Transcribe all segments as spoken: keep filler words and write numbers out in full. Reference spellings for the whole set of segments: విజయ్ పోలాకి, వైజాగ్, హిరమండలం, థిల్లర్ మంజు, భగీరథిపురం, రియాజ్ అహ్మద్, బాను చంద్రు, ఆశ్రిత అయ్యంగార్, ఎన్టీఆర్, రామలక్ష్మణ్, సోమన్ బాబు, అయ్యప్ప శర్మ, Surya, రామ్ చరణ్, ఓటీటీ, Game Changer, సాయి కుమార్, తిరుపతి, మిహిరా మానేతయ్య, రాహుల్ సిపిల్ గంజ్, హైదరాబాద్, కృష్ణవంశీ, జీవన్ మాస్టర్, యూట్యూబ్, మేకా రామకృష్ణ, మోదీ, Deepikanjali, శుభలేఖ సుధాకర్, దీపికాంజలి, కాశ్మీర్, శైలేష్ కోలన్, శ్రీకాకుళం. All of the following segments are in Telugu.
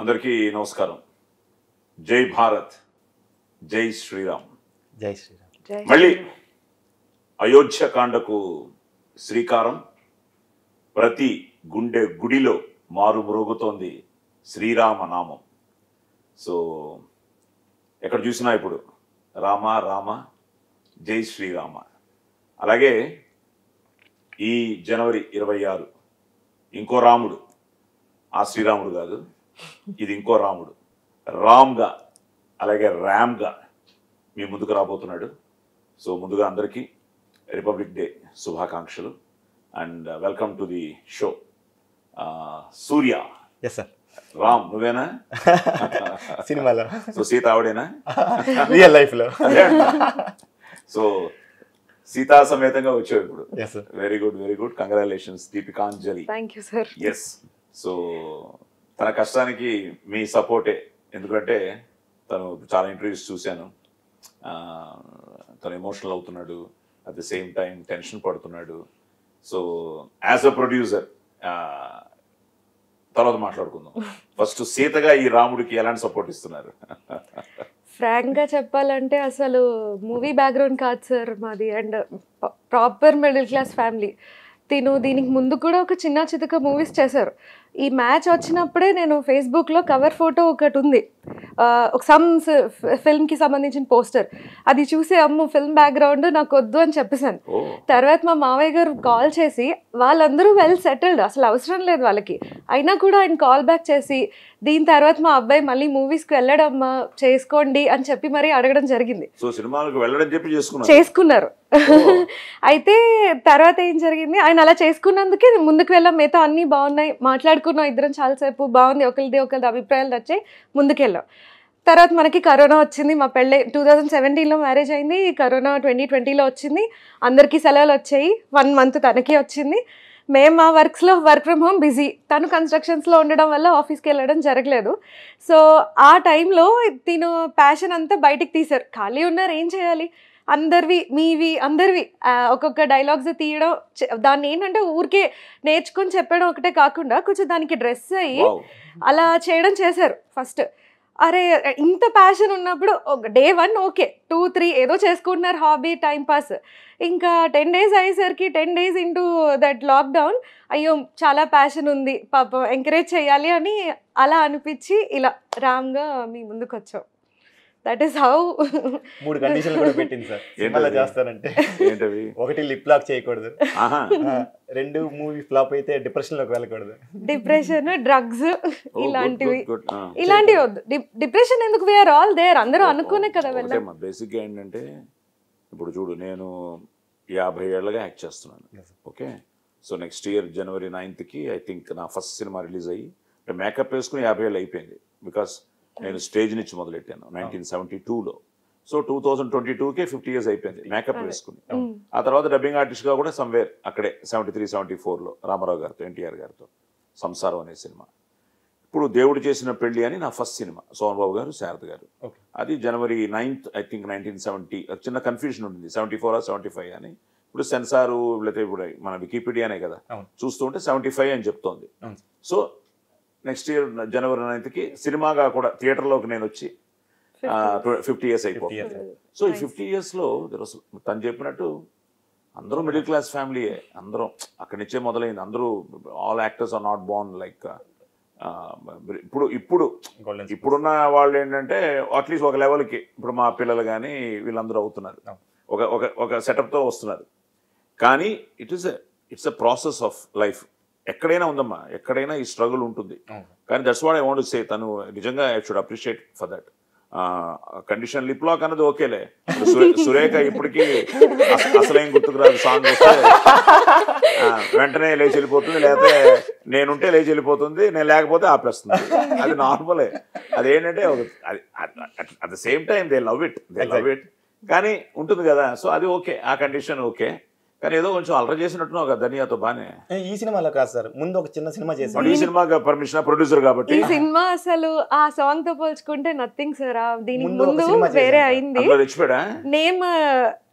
అందరికీ నమస్కారం. జై భారత్, జై శ్రీరామ్, జై శ్రీరామ్. మళ్ళీ అయోధ్యకాండకు శ్రీకారం. ప్రతి గుండె గుడిలో మారు మ్రోగుతోంది శ్రీరామనామం. సో ఎక్కడ చూసినా ఇప్పుడు రామ రామ జై శ్రీరామ. అలాగే ఈ జనవరి ఇరవై ఆరు ఇంకో రాముడు, ఆ శ్రీరాముడు కాదు, ఇది ఇంకో రాముడు, రామ్గా అలాగే ర్యామ్గా మీ ముందుకు రాబోతున్నాడు. సో ముందుగా అందరికీ రిపబ్లిక్ డే శుభాకాంక్షలు and welcome to the show. Surya, yes sir. Ram నువ్వేనా సినిమాలో? సో సీత ఆవిడేనా రియల్ లైఫ్లో? సో సీతా సమేతంగా వచ్చావు ఇప్పుడు. Very good, very good. Congratulations దీపికాంజలి. Thank you sir. Yes, so తన కష్టానికి మీ సపోర్టే. ఎందుకంటే తను చాలా ఇంటర్వ్యూస్ చూశాను, తను ఎమోషనల్ అవుతున్నాడు, at the same time tension పడుతున్నాడు. సో యాజ్ అ ప్రొడ్యూసర్ తర్వాత మాట్లాడుకుందాం. ఫస్ట్ సీతగా ఈ రాముడికి ఎలాంటి సపోర్ట్ ఇస్తున్నారు? ఫ్రాంక్ గా చెప్పాలంటే అసలు మూవీ బ్యాక్గ్రౌండ్ కాదు సార్ మాది, and proper middle class family. తిను దీనికి ముందు కూడా ఒక చిన్న చితక మూవీస్ చేశారు. ఈ మ్యాచ్ వచ్చినప్పుడే నేను ఫేస్బుక్లో కవర్ ఫోటో ఒకటి ఉంది, ఒక సమ్ ఫిల్మ్కి సంబంధించిన పోస్టర్, అది చూసి అమ్మ ఫిల్మ్ బ్యాక్గ్రౌండ్ నాకు వద్దు అని చెప్పేశాను. తర్వాత మా మావయ్య గారు కాల్ చేసి, వాళ్ళందరూ వెల్ సెటిల్డ్, అసలు అవసరం లేదు వాళ్ళకి, అయినా కూడా ఆయన కాల్ బ్యాక్ చేసి దీని తర్వాత మా అబ్బాయి మళ్ళీ మూవీస్కి వెళ్ళడమ్మా చేసుకోండి అని చెప్పి మరీ అడగడం జరిగింది. చేసుకున్నారు. అయితే తర్వాత ఏం జరిగింది, ఆయన అలా చేసుకున్నందుకే ముందుకు వెళ్ళాం. మిగతా అన్నీ బాగున్నాయి, మాట్లాడుకున్నాం ఇద్దరం చాలాసేపు, బాగుంది, ఒకరిది ఒకరిది అభిప్రాయాలు నచ్చాయి, ముందుకెళ్ళాం. తర్వాత మనకి కరోనా వచ్చింది. మా పెళ్ళి టూ థౌజండ్ సెవెంటీన్లో మ్యారేజ్ అయింది, కరోనా ట్వంటీ ట్వంటీలో వచ్చింది. అందరికీ సెలవులు వచ్చాయి, వన్ మంత్ తనకి వచ్చింది. మేము మా వర్క్స్లో వర్క్ ఫ్రమ్ హోమ్ బిజీ, తను కన్స్ట్రక్షన్స్లో ఉండడం వల్ల ఆఫీస్కి వెళ్ళడం జరగలేదు. సో ఆ టైంలో తిను ప్యాషన్ అంతా బయటికి తీశారు. ఖాళీ ఉన్నారు, ఏం చేయాలి, అందరివి మీవి అందరివి ఒక్కొక్క డైలాగ్స్ తీయడం, దాన్ని ఏంటంటే ఊరికే నేర్చుకొని చెప్పడం ఒకటే కాకుండా కొంచెం దానికి డ్రెస్ అయ్యి అలా చేయడం చేశారు. ఫస్ట్ అరే ఇంత ప్యాషన్ ఉన్నప్పుడు day one okay, two three ఏదో చేసుకుంటున్నారు హాబీ టైంపాస్. ఇంకా టెన్ డేస్ అయ్యేసరికి, ten days into that lockdown, అయ్యో చాలా ప్యాషన్ ఉంది పాపం ఎంకరేజ్ చేయాలి అని అలా అనిపించి ఇలా రామ్గా మీ ముందుకు వచ్చాం. That is how. మూడు కండిషన్లు కూడా పెట్టింది సార్ సినిమాలో చేస్తానంటే. ఒకటి లిప్ లాక్ చేయకూడదు, రెండు మూవీ ఫ్లాప్ అయితే డిప్రెషన్ లోకి వెళ్ళకూడదు, డిప్రెషన్ డ్రగ్స్ ఇలాంటివి ఇలాంటివి వద్దు. డిప్రెషన్ ఎందుకు, వీఆర్ ఆల్ దేర్, అందరూ అనుకునే కదా వెళ్ళాం. బేసిక్ గా ఏంటంటే ఇప్పుడు చూడు, నేను యాభై ఏళ్ళగా యాక్ట్ చేస్తున్నాను. Okay, so next year January ninth కి ఐ థింక్ నా ఫస్ట్ సినిమా రిలీజ్ అయ్యి మేకప్ వేసుకుని యాభై ఏళ్ళు అయిపోయింది. బికాస్ నేను స్టేజ్ నుంచి మొదలెట్టాను నైన్టీన్ సెవెంటీ టూలో. సో టూ థౌజండ్ ట్వంటీ టూకే ఫిఫ్టీ ఇయర్స్ అయిపోయింది మేకప్ వేసుకుని. ఆ తర్వాత డబ్బింగ్ ఆర్టిస్ట్గా కూడా సమ్వేర్ అక్కడే సెవెంటీ త్రీ సెవెంటీ ఫోర్లో రామారావు గారితో, ఎన్టీఆర్ గారితో సంసారం అనే సినిమా. ఇప్పుడు దేవుడు చేసిన పెళ్లి అని నా ఫస్ట్ సినిమా, సోమన్ బాబు గారు, శారద గారు. అది January ninth I think nineteen seventy. చిన్న కన్ఫ్యూజన్ ఉంటుంది, సెవెంటీ ఫోర్ ఆ సెవెంటీ ఫైవ్ అని. ఇప్పుడు సెన్సారు లేకపోతే ఇప్పుడు మన వికీపీడియానే కదా చూస్తూ ఉంటే సెవెంటీ ఫైవ్ అని చెప్తోంది. సో నెక్స్ట్ ఇయర్ జనవరి నైన్త్కి సినిమాగా కూడా థియేటర్లోకి నేను వచ్చి ఫిఫ్టీ ఇయర్స్ అయిపోయింది. సో ఈ ఫిఫ్టీ ఇయర్స్లో తను చెప్పినట్టు అందరూ మిడిల్ క్లాస్ ఫ్యామిలీయే, అందరూ అక్కడి నుంచే మొదలైంది. అందరూ all actors are not born like ఇప్పుడు ఇప్పుడు ఇప్పుడున్న వాళ్ళు ఏంటంటే అట్లీస్ట్ ఒక లెవెల్కి ఇప్పుడు మా పిల్లలు కానీ వీళ్ళందరూ అవుతున్నారు, ఒక ఒక ఒక సెటప్తో వస్తున్నారు. కానీ it is it's a process of life. ఎక్కడైనా ఉందమ్మా, ఎక్కడైనా ఈ స్ట్రగుల్ ఉంటుంది. కానీ that's what I want to say. తను నిజంగా I should appreciate for that. Condition lip lock అన్నది ఓకేలే, సురేఖ ఇప్పటికీ అసలేం గుర్తుకురాదు సాంగ్ వస్తే వెంటనే లేచి వెళ్ళిపోతుంది, లేకపోతే నేనుంటే లేచి వెళ్ళిపోతుంది, నేను లేకపోతే ఆపేస్తుంది. అది నార్మలే. అదేంటంటే at the same time they love it, they love it. కానీ ఉంటుంది కదా, సో అది ఓకే, ఆ కండిషన్ ఓకే. కానీ ఏదో కొంచెం అల్ర చేసినట్టున్నా ఒక ధనియాతో బానే. ఈ సినిమాలో కాదు సార్, ముందు ఒక చిన్న సినిమా చేశాను. ఈ సినిమా పర్మిషన్ ప్రొడ్యూసర్ కాబట్టి ఈ సినిమా అసలు ఆ సాంగ్ తో పోల్చుకుంటే నథింగ్ సార్. దీనికి ముందు వేరే అయింది నేమ్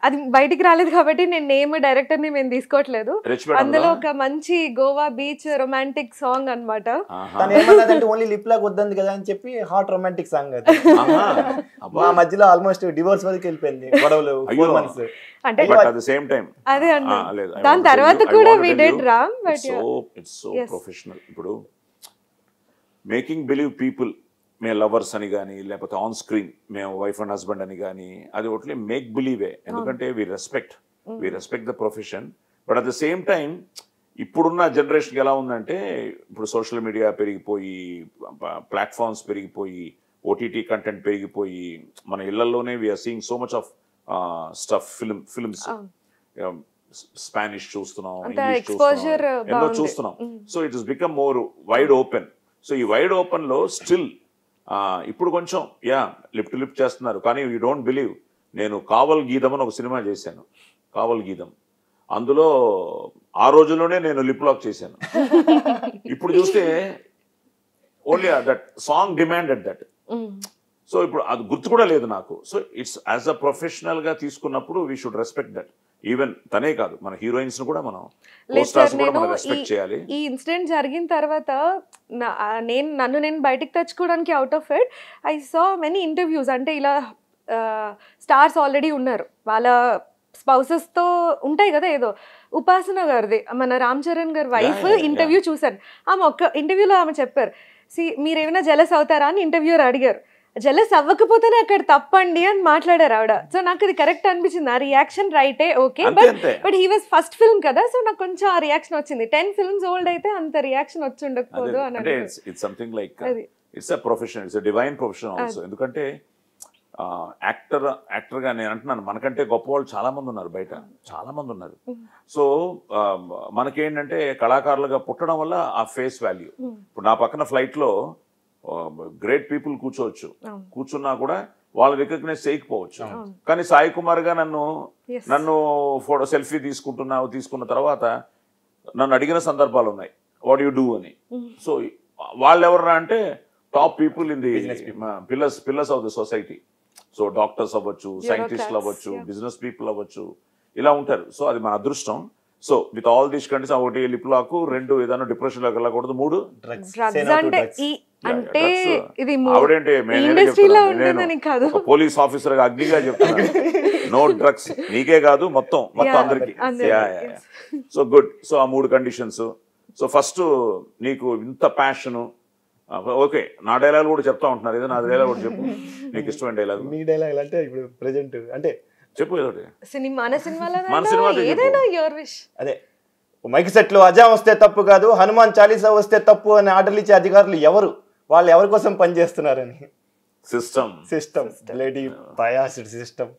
అది బయటికి రాలేదు కాబట్టి నేను నేమ్ డైరెక్టర్ ని నేను తీసుకోవట్లేదు. అందులో ఒక మంచి గోవా బీచ్ రొమాంటిక్ సాంగ్ అన్నమాట. తను ఏమన్నాడంటే ఓన్లీ లిప్ లాగ్ వద్దంది కదా అని చెప్పి హాట్ రొమాంటిక్ సాంగ్ అది. ఆ మధ్యలో ఆల్మోస్ట్ డివోర్స్ వరకు వెళ్ళిపోయింది. గొడవలు ఫోర్ మంత్స్. అంటే అట్ ది సేమ్ టైం అదే అన్న. దాని తర్వాత కూడా we did Ram but so it's so professional. ఇప్పుడు మేకింగ్ బిలీవ్ పీపుల్ మేము లవర్స్ అని కానీ లేకపోతే ఆన్ స్క్రీన్ మేము వైఫ్ అండ్ హస్బెండ్ అని కానీ అది ఓట్లీ మేక్ బిలీవే. ఎందుకంటే we respect we respect the profession but at the same time ఇప్పుడున్న జనరేషన్కి ఎలా ఉందంటే ఇప్పుడు సోషల్ మీడియా పెరిగిపోయి ప్లాట్ఫామ్స్ పెరిగిపోయి ఓటీటీ కంటెంట్ పెరిగిపోయి మన ఇళ్లలోనే we are seeing so much of stuff film films Spanish చూస్తున్నాం ఇంగ్లీష్ చూస్తున్నాం ఎన్నో చూస్తున్నాం. So it is become more wide open. So ఈ వైడ్ ఓపెన్లో స్టిల్ ఇప్పుడు కొంచెం యా లిప్ టు లిప్ చేస్తున్నారు కానీ యూ డోంట్ బిలీవ్. నేను కావల్ గీతం అని ఒక సినిమా చేశాను. కావల్ గీతం అందులో ఆ రోజుల్లోనే నేను లిప్ లాక్ చేశాను. ఇప్పుడు చూస్తే only that song demanded that. So ఇప్పుడు అది గుర్తు కూడా లేదు నాకు. సో ఇట్స్ యాజ్ అ ప్రొఫెషనల్గా తీసుకున్నప్పుడు we should respect that. Even తనే కాదు మన హీరోయిన్స్ కూడా మనం రెస్పెక్ట్ చేయాలి. ఈ ఇన్సిడెంట్ జరిగిన తర్వాత నేను నన్ను నేను బయటకు తెచ్చుకోవడానికి out of it I so many interviews. అంటే ఇలా స్టార్స్ ఆల్రెడీ ఉన్నారు వాళ్ళ స్పౌసెస్తో ఉంటాయి కదా. ఏదో ఉపాసన గారిది మన రామ్ చరణ్ గారి వైఫ్ ఇంటర్వ్యూ చూశాను. ఆమె ఒక్క ఇంటర్వ్యూలో ఆమె చెప్పారు సి మీరేమైనా జలస్ అవుతారా అని ఇంటర్వ్యూర్ అడిగారు. జలస్ అవ్వకపోతేనే అక్కడ తప్పండి అని మాట్లాడారు ఆవిడ. సో నాకు ఇది కరెక్ట్ అనిపించింది. ఆ రియాక్షన్ రైటే okay but but he was first film కదా. సో నాకు కొంచెం ఆ రియాక్షన్ వచ్చింది. టెన్ ఫిల్మ్స్ ఓల్డ్ అయితే అంత రియాక్షన్ వచ్చి ఉండకపోదు అని. అంటే it's something like it's a profession it's a divine profession also. ఎందుకంటే యాక్టర్ యాక్టర్గా నేను అంటున్నాను మనకంటే గొప్ప వాళ్ళు చాలా మంది ఉన్నారు బయట చాలా మంది ఉన్నారు. సో మనకేంటంటే కళాకారులుగా పుట్టడం వల్ల ఆ ఫేస్ వాల్యూ. ఇప్పుడు నా పక్కన ఫ్లైట్లో గ్రేట్ పీపుల్ కూర్చోవచ్చు కూర్చున్నా కూడా వాళ్ళు రికగ్నైజ్ చేయకపోవచ్చు. కానీ సాయి కుమార్ గా నన్ను నన్ను ఫోటో సెల్ఫీ తీసుకుంటున్నా తీసుకున్న తర్వాత నన్ను అడిగిన సందర్భాలు ఉన్నాయి వాట్ యు డూ అని. సో వాళ్ళు ఎవరన్నా అంటే top people in the pillars pillars of the society. So doctors అవ్వచ్చు సైంటిస్టులు అవ్వచ్చు బిజినెస్ పీపుల్ అవ్వచ్చు ఇలా ఉంటారు. సో అది మన అదృష్టం. So with all these condition ఒకటి లిప్ లాక్ రెండు ఏదైనా డిప్రెషన్ లోకి వెళ్ళకూడదు మూడు అంటే ఇది ఆవిడంటే పోలీస్ ఆఫీసర్ గా అగ్నిగా చెప్తున్నాను నో డ్రగ్స్ నీకే కాదు మొత్తం మొత్తం అందరికి. So good. సో ఆ మూడు కండిషన్స్. సో ఫస్ట్ నీకు ఇంత ప్యాషను ఓకే నా డైలాగ్ కూడా చెప్తా ఉంటున్నారు ఏదో నా డైలాగ్ కూడా చెప్పు నీకు ఇష్టమైన డైలాగ్ మీ డైలాగ్ అంటే ఇప్పుడు ప్రెజెంట్ అంటే చెప్పు ఏదో మన సినిమాలో అదే మైక్ సెట్లు అజాం వస్తే తప్పు కాదు హనుమాన్ చాలీసా వస్తే తప్పు అని ఆర్డర్లు ఇచ్చే అధికారులు ఎవరు వాళ్ళు ఎవరి కోసం పనిచేస్తున్నారని system system lady biased system.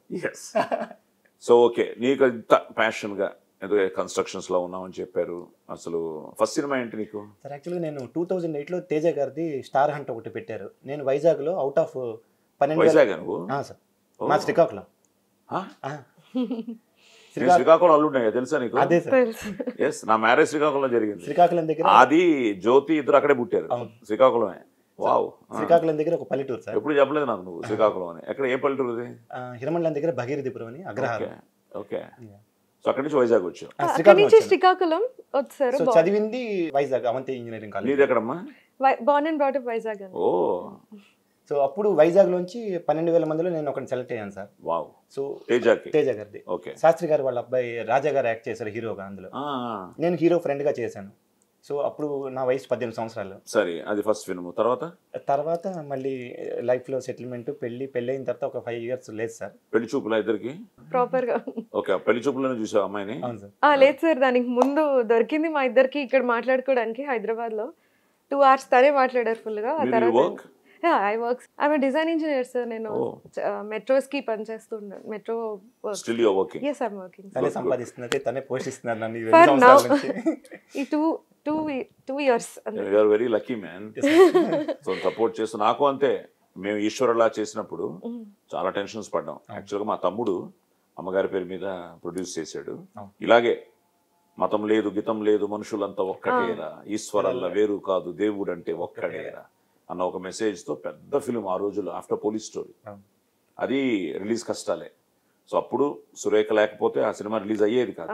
So okay నీకు ఇంత ప్యాషన్గా ఏదో కన్స్ట్రక్షన్స్లో ఉన్నామని చెప్పారు. అసలు ఫస్ట్ సినిమా ఏంటి నీకు? సార్ యాక్చువల్గా నేను టూ థౌజండ్ ఎయిట్లో తేజ గారిది స్టార్ హంట్ ఒకటి పెట్టారు. నేను వైజాగ్లో అవుట్ ఆఫ్ పన్నెండు వైజాగ్ సార్ మా శ్రీకాకుళం శ్రీకాకుళం అల్లుండే తెలుసా నీకు? ఎస్ నా మ్యారేజ్ శ్రీకాకుళం జరిగింది. శ్రీకాకుళం దగ్గర అది జ్యోతి ఇద్దరు అక్కడే పుట్టారు శ్రీకాకుళమే. వావ్. శ్రీకాకుళం దగ్గర ఒక పల్లెటూరు సార్ ఎప్పుడు చెప్పలేదు నాకు నువ్వు శ్రీకాకుళం అని. ఎక్కడ ఏ పల్లెటూరు? అది హిరమండలం దగ్గర భగీరథిపురం అని అగ్రహారం. ఓకే. సో అక్కడి నుంచి వైజాగ్ వచ్చావు శ్రీకాకుళం వచ్చారు చదివింది వైజాగ్ అవంతి ఇంజనీరింగ్ కాలేజ్. నీది ఎక్కడమ్మా? Born and brought up వైజాగ్. ఓ సో అప్పుడు వైజాగ్ లోంచి పన్నెండు వేల మందిలో నేను ఒకటి సెలెక్ట్ అయ్యాను sir. Wow. So Teja Teja గారిది శాస్త్రి గారు వాళ్ళ అబ్బాయి రాజా గారు యాక్ట్ చేశారు హీరోగా. అందులో నేను హీరో ఫ్రెండ్ గా చేశాను. సో అప్పుడు నా వయసు పద్దెనిమిది సంవత్సరాలు. సరే అది ఫస్ట్ ఫిల్మ్. తర్వాత తర్వాత మళ్ళీ లైఫ్ లో సెటిల్మెంట్ పెళ్లి పెళ్లి అయిన తర్వాత ఒక ఫైవ్ ఇయర్స్ లేదు సార్. పెళ్లి చూపులా ఇద్దరికి ప్రాపర్ గా? ఓకే. పెళ్లి చూపులను చూసావు అమ్మాయిని? లేదు సార్ దానికి ముందు దొరికింది మా ఇద్దరికి ఇక్కడ మాట్లాడుకోవడానికి హైదరాబాద్ లో. టూ అవర్స్ తనే మాట్లాడారు ఫుల్ గా. I work I'm a design engineer sir. నేను మెట్రోస్ కి పనిచేస్తున్నాను. Metro yes I'm working two years. You are very lucky man. So support చేస్తూ నాకు అంతే. మేము ఈశ్వరలా చేసినప్పుడు చాలా టెన్షన్స్ పడ్డాం. యాక్చువల్గా మా తమ్ముడు అమ్మగారి పేరు మీద ప్రొడ్యూస్ చేశాడు. ఇలాగే మతం లేదు గితం లేదు మనుషులంతా ఒక్కటేరా ఈశ్వరల్లా వేరు కాదు దేవుడు అంటే ఒక్కడేరా అన్న ఒక మెసేజ్తో పెద్ద ఫిలిం ఆ రోజులు ఆఫ్టర్ పోలీస్ స్టోరీ. అది రిలీజ్ కష్టాలే. సో అప్పుడు సురేఖ లేకపోతే ఆ సినిమా రిలీజ్ అయ్యేది కాదు.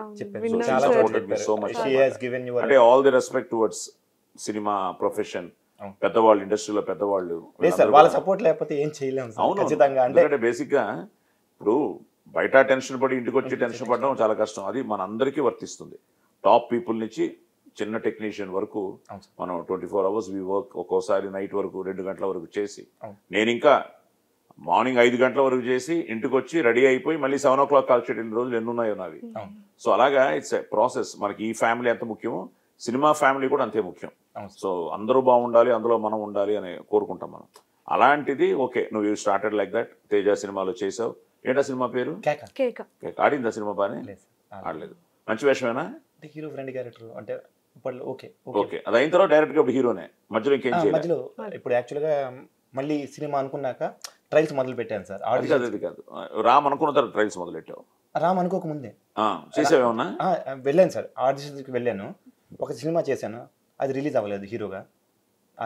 అంటే all the respect towards cinema profession, పెద్దవాళ్ళు, ఇండస్ట్రీలో పెద్దవాళ్ళు, వాళ్ళ సపోర్ట్ లేకపోతే ఏం చేయలేము. అవును, బేసిక్ గా ఇప్పుడు బయట టెన్షన్ పడి ఇంటికి వచ్చి టెన్షన్ పడడం చాలా కష్టం. అది మన అందరికీ వర్తిస్తుంది. టాప్ పీపుల్ నుంచి చిన్న టెక్నీషియన్ వరకు మనం twenty four hours we work. ఒక్కోసారి నైట్ వరకు రెండు గంటల వరకు చేసి, నేను ఇంకా మార్నింగ్ ఐదు గంటల వరకు చేసి ఇంటికి వచ్చి రెడీ అయిపోయి మళ్ళీ seven o'clock call schedule రోజులు ఎన్నున్నాయో నావి. సో అలాగా ఇట్స్ ప్రాసెస్. మనకి ఈ ఫ్యామిలీ ఎంత ముఖ్యమో సినిమా ఫ్యామిలీ కూడా అంతే ముఖ్యం. సో అందరూ బాగుండాలి, అందులో మనం ఉండాలి అని కోరుకుంటాం మనం. అలాంటిది ఓకే, నువ్వు you started like that. Teja సినిమాలో చేసావు. ఏంటా సినిమా పేరు? ఆడిందా సినిమా? బానే ఆడలేదు. మంచి వేషమేనా? హీరో ఫ్రెండ్ క్యారెక్టర్ అంటే ఓకే ఓకే అది అయిన తర్వాత డైరెక్ట్ గా హీరోనే. మధ్యలో ఇంకేం చేయాలి? మధ్యలో ఇప్పుడు యాక్చువల్ గా మళ్ళీ సినిమా అనుకున్నాక ట్రైల్స్ మొదలు పెట్టాను సార్. అది కాదు, రామ్ అనుకున్న తర్వాత ట్రైల్స్ మొదలు పెట్టావు. రామ్ అనుకోక ముందే చేసావేమన్నా? వెళ్ళాను సార్, ఆడిషన్స్కి వెళ్ళాను. ఒక సినిమా చేశాను, అది రిలీజ్ అవ్వలేదు హీరోగా,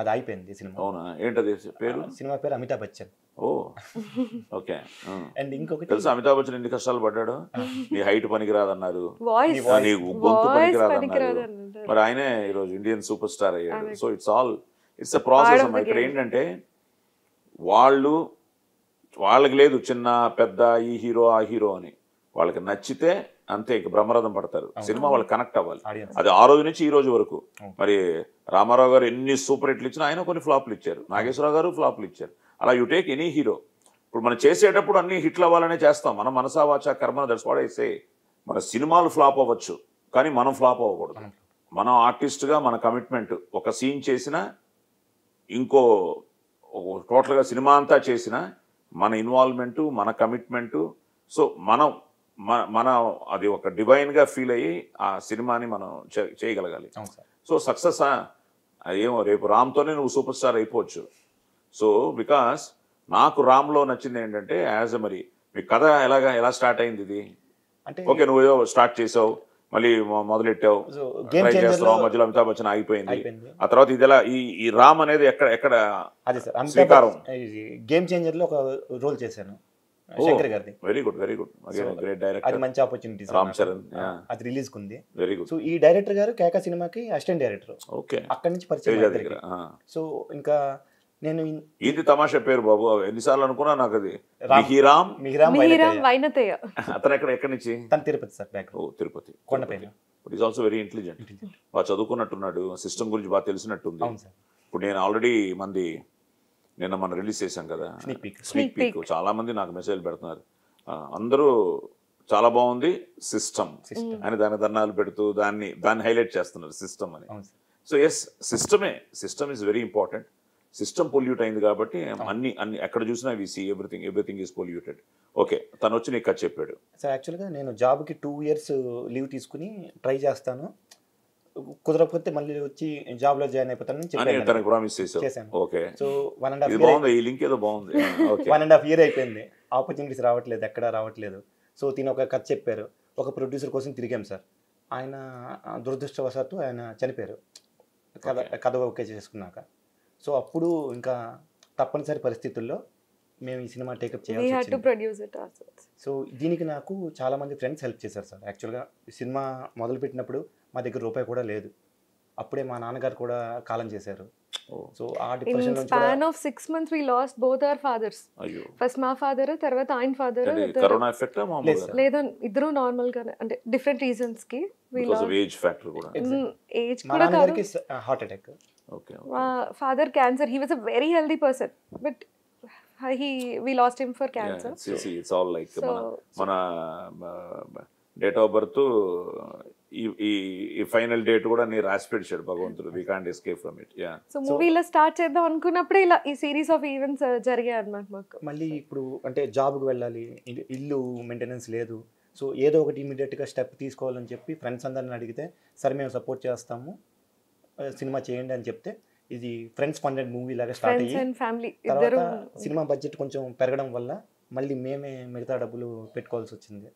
అది అయిపోయింది సినిమా. అవునా? ఏంటది పేరు? సినిమా పేరు Amitabh Bachchan. Oh okay. And ఇంకొకటి తెలుసా, అమితాబ్ బచ్చన్ ఎన్ని కష్టాలు పడ్డాడు. నీ హైట్ పనికిరాదన్నారు, నీ గొంతు పనికిరాదన్నారు. మరి ఆయనే ఈరోజు ఇండియన్ సూపర్ స్టార్ అయ్యాడు. So it's all it's a process అమ్మా. ఇక్కడ ఏంటంటే వాళ్ళు వాళ్ళకి లేదు చిన్న పెద్ద ఈ హీరో ఆ హీరో అని. వాళ్ళకి నచ్చితే అంతే, ఇక బ్రహ్మరథం పడతారు. సినిమా వాళ్ళు కనెక్ట్ అవ్వాలి. అది ఆ రోజు నుంచి ఈ రోజు వరకు. మరి రామారావు గారు ఎన్ని సూపర్ హిట్లు ఇచ్చినా ఆయన కొన్ని ఫ్లాప్లు ఇచ్చారు. నాగేశ్వరరావు గారు ఫ్లాప్లు ఇచ్చారు. అలా యు టేక్ ఎనీ హీరో. ఇప్పుడు మనం చేసేటప్పుడు అన్ని హిట్లు అవ్వాలనే చేస్తాం. మనం మనసా వాచా కర్మ, దట్స్ వాట్ ఐ సే. మన సినిమాలు ఫ్లాప్ అవ్వచ్చు, కానీ మనం ఫ్లాప్ అవ్వకూడదు. మనం ఆర్టిస్ట్గా మన కమిట్మెంట్, ఒక సీన్ చేసినా ఇంకో టోటల్గా సినిమా అంతా చేసినా మన ఇన్వాల్వ్మెంటు, మన కమిట్మెంటు. సో మనం మన అది ఒక డివైన్గా ఫీల్ అయ్యి ఆ సినిమాని మనం చేయగలగాలి. సో సక్సెస్ ఏమో, రేపు రామ్తోనే నువ్వు సూపర్ స్టార్ అయిపోవచ్చు. సో బికాస్ నాకు రామ్లో నచ్చింది ఏంటంటే, యాజ్ అ మరి మీ కథ ఎలాగా ఎలా స్టార్ట్ అయింది ఇది? అంటే ఓకే, నువ్వు ఏదో స్టార్ట్ చేసావు, మళ్ళీ మొదలెట్టావు, ట్రై చేస్తున్నావు, మధ్యలో అమితాబ్ బచ్చన్ ఆగిపోయింది. ఆ తర్వాత ఇది ఎలా, ఈ రామ్ అనేది ఎక్కడ ఎక్కడ స్వీకారం? గేమ్ చేంజర్ లో ఒక రోల్ చేశాను. Very good, very good. Great director. అది మంచి ఆపర్చునిటీ. రామ్ చరణ్ అది రిలీజ్ కుంది. Very good. సో ఈ డైరెక్టర్ గారు కేక సినిమాకి అసిస్టెంట్ డైరెక్టర్. ఓకే, అక్కడి నుంచి పరిచయం. సో ఇంకా నేను ఇది తమాషా పేరు బాబు ఎన్నిసార్లు అనుకున్నా. నాకు అది మిహిరామ్ మిహిరా మానేతయ్య. అతను ఎక్కడ ఎక్కడి నుంచి? తన తిరుపతి సార్, బ్యాక్ తిరుపతి కొండపైన. Is also very intelligent. బాగా చదువుకున్నట్టున్నాడు, సిస్టమ్ గురించి బాగా తెలిసినట్టుంది. ఇప్పుడు నేను ఆల్రెడీ మంది నిన్న మనం రిలీజ్ చేశాం కదా స్నీక్ పీక్. చాలా మంది నాకు మెసేజ్ పెడుతున్నారు, అందరూ చాలా బాగుంది సిస్టమ్ అని దాని ధర్నాలు పెడుతూ దాన్ని దాన్ని హైలైట్ చేస్తున్నారు సిస్టమ్ అని. సో ఎస్, సిస్టమే system is very important. System pollute అయింది కాబట్టి అన్ని అన్ని ఎక్కడ చూసినా we see everything everything is polluted. Okay, తను వచ్చి నీకు కథ చెప్పాడు. సార్ యాక్చువల్గా నేను జాబ్కి టూ ఇయర్స్ లీవ్ తీసుకుని ట్రై చేస్తాను, కుదరకపోతే మళ్ళీ వచ్చి జాబ్ లో జాయిన్ అయిపోతాను ప్రామిస్ చేశాను. Okay, so one and half year బాగుంది. ఈ లింక్ ఏదో బాగుంది. వన్ అండ్ హాఫ్ ఇయర్ అయిపోయింది, ఆపర్చునిటీస్ రావట్లేదు, ఎక్కడ రావట్లేదు. సో తిని ఒక కథ చెప్పారు. ఒక ప్రొడ్యూసర్ కోసం తిరిగాం సార్. ఆయన దురదృష్టవశాత్తు ఆయన చనిపోయారు కథ కథ ఓకే చేసుకున్నాక. సో అప్పుడు ఇంకా తప్పనిసరి పరిస్థితుల్లో మేము ఈ సినిమా టేకప్ చేయాలి. సో దీనికి నాకు చాలా మంది ఫ్రెండ్స్ హెల్ప్ చేశారు సార్. యాక్చువల్గా సినిమా మొదలుపెట్టినప్పుడు మా దగ్గర రూపాయి కూడా లేదు. అప్పుడే మా నాన్నగారు కూడా కాలం చేశారు. సో ఆ డిప్రెషన్ లో span of six months we lost both our fathers. First మా ఫాదర్, తర్వాత ఆయన ఫాదర్. కరోనా ఎఫెక్ట్ లేదా ఇద్దరు నార్మల్ గా అంటే డిఫరెంట్ రీజన్స్ కి వి లాస్ట్. ఏజ్ ఫ్యాక్టర్ కూడా ఏజ్ కూడా కాదు. Heart attack. ఓకే, మా father cancer. He was a very healthy person but he we lost him for cancer. Yeah, see, it's all like mana mana date of birth ఈ ఫైనల్ డేట్ కూడా నేను రాసి పెట్టాడు భగవంతుడు. We can't escape from it. Yeah, so మూవీలో స్టార్ట్ చేద్దాం అనుకున్నప్పుడు ఇలా ఈ సిరీస్ ఆఫ్ ఈవెంట్స్ జరిగాయి అన్నమాట మాకు. మళ్ళీ ఇప్పుడు అంటే జాబ్కి వెళ్ళాలి, ఇల్లు మెయింటెనెన్స్ లేదు. సో ఏదో ఒకటి ఇమీడియట్గా స్టెప్ తీసుకోవాలని చెప్పి ఫ్రెండ్స్ అందరిని అడిగితే సార్ మేము సపోర్ట్ చేస్తాము, సినిమా చేయండి అని చెప్తే ఇది ఫ్రెండ్స్ ఫండెడ్ మూవీ లాగా స్టార్ట్ అయ్యి తర్వాత సినిమా బడ్జెట్ కొంచెం పెరగడం వల్ల మళ్ళీ మేమే మిగతా డబ్బులు పెట్టుకోవాల్సి వచ్చింది.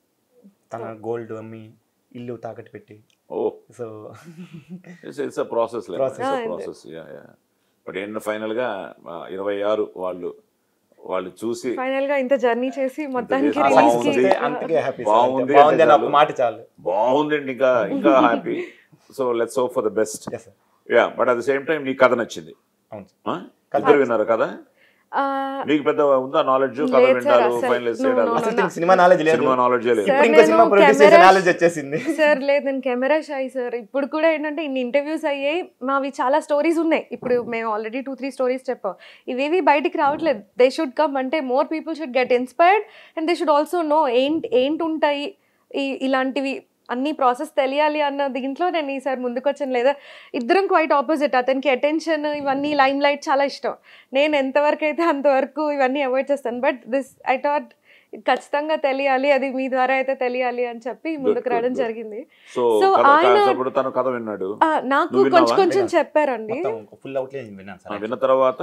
తన గోల్డ్ అమ్మి ఇల్లు తాకట్టు పెట్టి. Oh so it's a process process process. Yeah yeah. But end final గా ఇరవై ఆరు వాళ్ళు వాళ్ళు చూసి ఫైనల్ గా ఇంత జర్నీ చేసి మొత్తానికి రిలీజ్ కి అంతకే హ్యాపీ బాగుంది బాగుందని ఒక మాట చాలు బాగుందండి ఇంకా ఇంకా happy so let's hope for the best yes sir yeah but at the same time నీ కథ నచ్చింది అవును కథ విన్నారు కదా మీకు పెద్ద ఉందా నాలెడ్జ్ కథ వింటారు ఫైనల్ సేడారు అసలు సినిమా నాలెడ్జ్ లేదు సినిమా నాలెడ్జ్ లేదు ఇప్పుడు ఇంకా సినిమా ప్రొడ్యూస్ చేసే నాలెడ్జ్ వచ్చేసింది సార్ లేదు నేను కెమెరా షై సార్ ఇప్పుడు కూడా ఏంటంటే ఇన్ని ఇంటర్వ్యూస్ అయ్యాయి మావి చాలా స్టోరీస్ ఉన్నాయి ఇప్పుడు మేము ఆల్రెడీ టూ త్రీ స్టోరీస్ చెప్పాం ఇవేవి బయటికి రావట్లేదు దే షుడ్ కమ్ అంటే more people should get inspired and they should also know ఏంటి ఏంటి ఉంటాయి ఇలాంటివి అన్ని ప్రాసెస్ తెలియాలి అన్న దీంట్లో నేను ఈసారి ముందుకు వచ్చాను లేదా ఇద్దరం క్వైట్ ఆపోజిట్ అతనికి అటెన్షన్ ఇవన్నీ లైమ్ లైట్ చాలా ఇష్టం నేను ఎంతవరకు అయితే అంతవరకు ఇవన్నీ అవాయిడ్ చేస్తాను బట్ దిస్ ఐ థాట్ ఖచ్చితంగా తెలియాలి అది మీ ద్వారా అయితే తెలియాలి అని చెప్పి ముందుకు రావడం జరిగింది సో ఆయన నాకు కొంచెం కొంచెం చెప్పారండి విన్న తర్వాత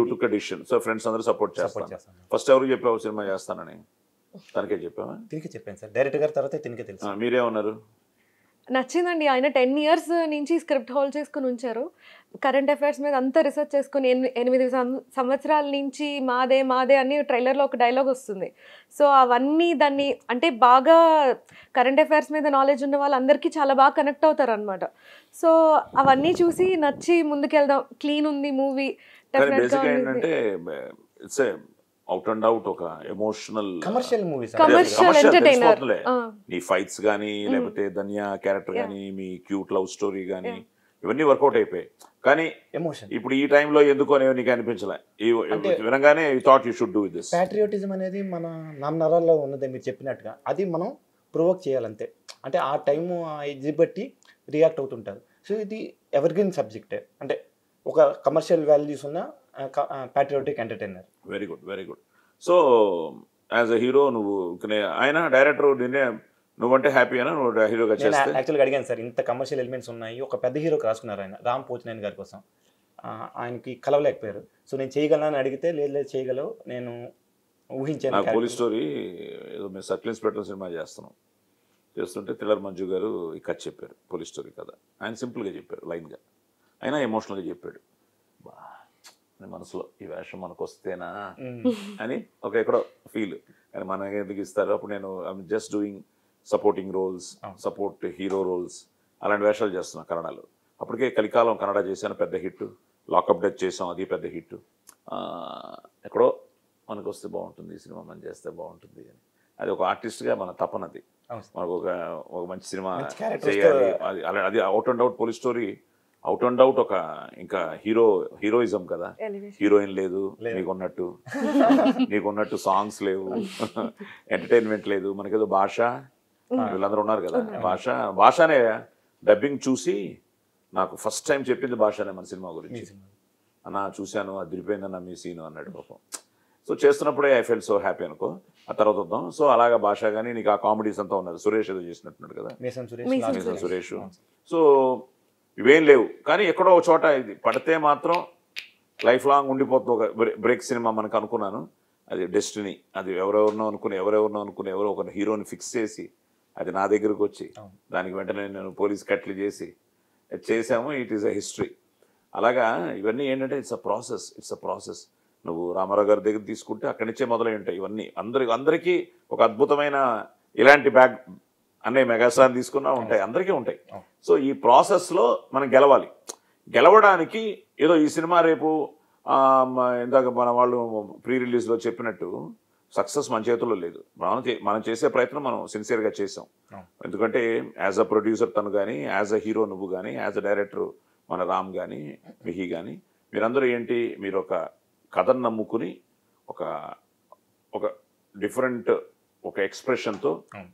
యూట్యూబ్ ఎడిషన్ సో ఫ్రెండ్స్ అందరూ సపోర్ట్ చేస్తారు ఫస్ట్ ఎవరు చెప్పావు సినిమా చేస్తానని తనకే చెప్పావా తిరిగి చెప్పాను సార్ డైరెక్టర్ గారి తర్వాత తిరిగి తెలుసు మీరేమన్నారు నచ్చిందండి ఆయన టెన్ ఇయర్స్ నుంచి స్క్రిప్ట్ హోల్డ్ చేసుకుని ఉంచారు కరెంట్ అఫైర్స్ మీద అంతా రీసెర్చ్ చేసుకుని ఎనిమిది సంవత్సరాల నుంచి మాదే మాదే అని ట్రైలర్లో ఒక డైలాగ్ వస్తుంది సో అవన్నీ దాన్ని అంటే బాగా కరెంట్ అఫైర్స్ మీద నాలెడ్జ్ ఉన్న వాళ్ళందరికీ చాలా బాగా కనెక్ట్ అవుతారు అనమాట సో అవన్నీ చూసి నచ్చి ముందుకెళ్దాం క్లీన్ ఉంది మూవీ అవుట్ అండ్ అవుట్ ఒక emotional commercial movies commercial entertainer నీ ఫైట్స్ గాని లేకపోతే దన్యా క్యారెక్టర్ గాని మీ క్యూట్ లవ్ స్టోరీ గాని ఇవన్నీ వర్క్ అవుట్ అయిపోయాయి కానీ ఎమోషన్ ఇప్పుడు ఈ టైం లో ఎందుకో నీకు అనిపించలే వినంగానే you thought you should do this patriotism అనేది మన నామనరాల్లో ఉన్నది మీరు చెప్పినట్టుగా అది మనం ప్రొవోక్ చేయాలంతే అంటే ఆ టైం ఇది బట్టి రియాక్ట్ అవుతుంటారు సో ఇది ఎవర్ గ్రీన్ సబ్జెక్టే అంటే ఒక కమర్షియల్ వాల్యూస్ ఉన్న patriotic entertainer. Very good, very good. So, as a hero, ఆయన డైరెక్టర్ నిన్నే నువ్వంటే హ్యాపీనా నువ్వు హీరోగా చేస్తావు యాక్చువల్గా అడిగాను సార్ ఇంత కమర్షియల్ ఎలిమెంట్స్ ఉన్నాయి ఒక పెద్ద హీరోకి రాసుకున్నారు ఆయన రామ్ పోచనేని గారి కోసం ఆయనకి కలవలేకపోయారు సో నేను చేయగలనని అడిగితే లేదు లేదు చేయగలవు నేను ఊహించాను పోలీస్ స్టోరీ ఏదో మేము సబ్ ఇన్స్పెక్టర్ సినిమా చేస్తున్నాం చేస్తుంటే థిల్లర్ మంజు గారు ఈ కథ చెప్పారు పోలీస్ స్టోరీ కథ ఆయన సింపుల్గా చెప్పారు లైన్గా అయినా ఎమోషనల్గా చెప్పాడు బా మనసులో ఈ వేషం మనకు వస్తేనా అని ఒక ఎక్కడో ఫీల్ అని మనకి ఎందుకు ఇస్తారు అప్పుడు నేను I'm just doing supporting roles support hero roles అలాంటి వేషాలు చేస్తున్నాను కన్నడలో అప్పటికే కలికాలం కన్నడ చేశాను పెద్ద హిట్ లాకప్ డెత్ చేసాం అది పెద్ద హిట్ ఎక్కడో మనకు వస్తే బాగుంటుంది ఈ సినిమా మనం చేస్తే బాగుంటుంది అని అది ఒక ఆర్టిస్ట్గా మన తపనది మనకు ఒక ఒక మంచి సినిమా చేయాలి అది అలా అది out and out police story out and out ఒక ఇంకా హీరో హీరోయిజం కదా హీరోయిన్ లేదు నీకున్నట్టు నీకున్నట్టు సాంగ్స్ లేవు ఎంటర్టైన్మెంట్ లేదు మనకేదో భాష వీళ్ళందరూ ఉన్నారు కదా భాష భాషనే డబ్బింగ్ చూసి నాకు ఫస్ట్ టైం చెప్పింది భాషనే మన సినిమా గురించి అన్న చూశాను అదిరిపోయిందన్న మీ సీను అన్నాడు పాపం సో చేస్తున్నప్పుడే ఐ ఫెల్ సో హ్యాపీ అనుకో ఆ తర్వాత వద్దాం సో అలాగా భాష కానీ నీకు ఆ కామెడీస్ అంతా ఉన్నారు సురేష్ ఏదో చేసినట్టున్నాడు కదా సురేష్ సో ఇవేం లేవు కానీ ఎక్కడో ఒక చోట ఇది పడితే మాత్రం లైఫ్ లాంగ్ ఉండిపోతుంది ఒక బ్రేక్ సినిమా మనకు అనుకున్నాను అది డెస్టినీ అది ఎవరెవరినో అనుకుని ఎవరెవరినో అనుకుని ఎవరో ఒక హీరోని ఫిక్స్ చేసి అది నా దగ్గరకు వచ్చి దానికి వెంటనే నేను పోలీస్ కట్లు చేసి చేసాము ఇట్ ఈస్ అ హిస్టరీ అలాగా ఇవన్నీ ఏంటంటే it's a process it's a process నువ్వు రామారావు గారి దగ్గర తీసుకుంటే అక్కడి నుంచే మొదలై ఉంటాయి ఇవన్నీ అందరికి అందరికీ ఒక అద్భుతమైన ఇలాంటి బ్యాక్ అనే మెగాస్టార్ తీసుకున్నా ఉంటాయి అందరికీ ఉంటాయి సో ఈ ప్రాసెస్లో మనం గెలవాలి గెలవడానికి ఏదో ఈ సినిమా రేపు ఇందాక మన వాళ్ళు ప్రీ రిలీజ్లో చెప్పినట్టు సక్సెస్ మన చేతుల్లో లేదు మనం మనం చేసే ప్రయత్నం మనం సిన్సియర్గా చేసాం ఎందుకంటే యాజ్ అ ప్రొడ్యూసర్ తను కానీ యాజ్ అ హీరో నువ్వు కానీ యాజ్ అ డైరెక్టర్ మన రామ్ కానీ మిహి కానీ మీరందరూ ఏంటి మీరు ఒక కథను నమ్ముకుని ఒక ఒక డిఫరెంట్ ఒక ఎక్స్ప్రెషన్తో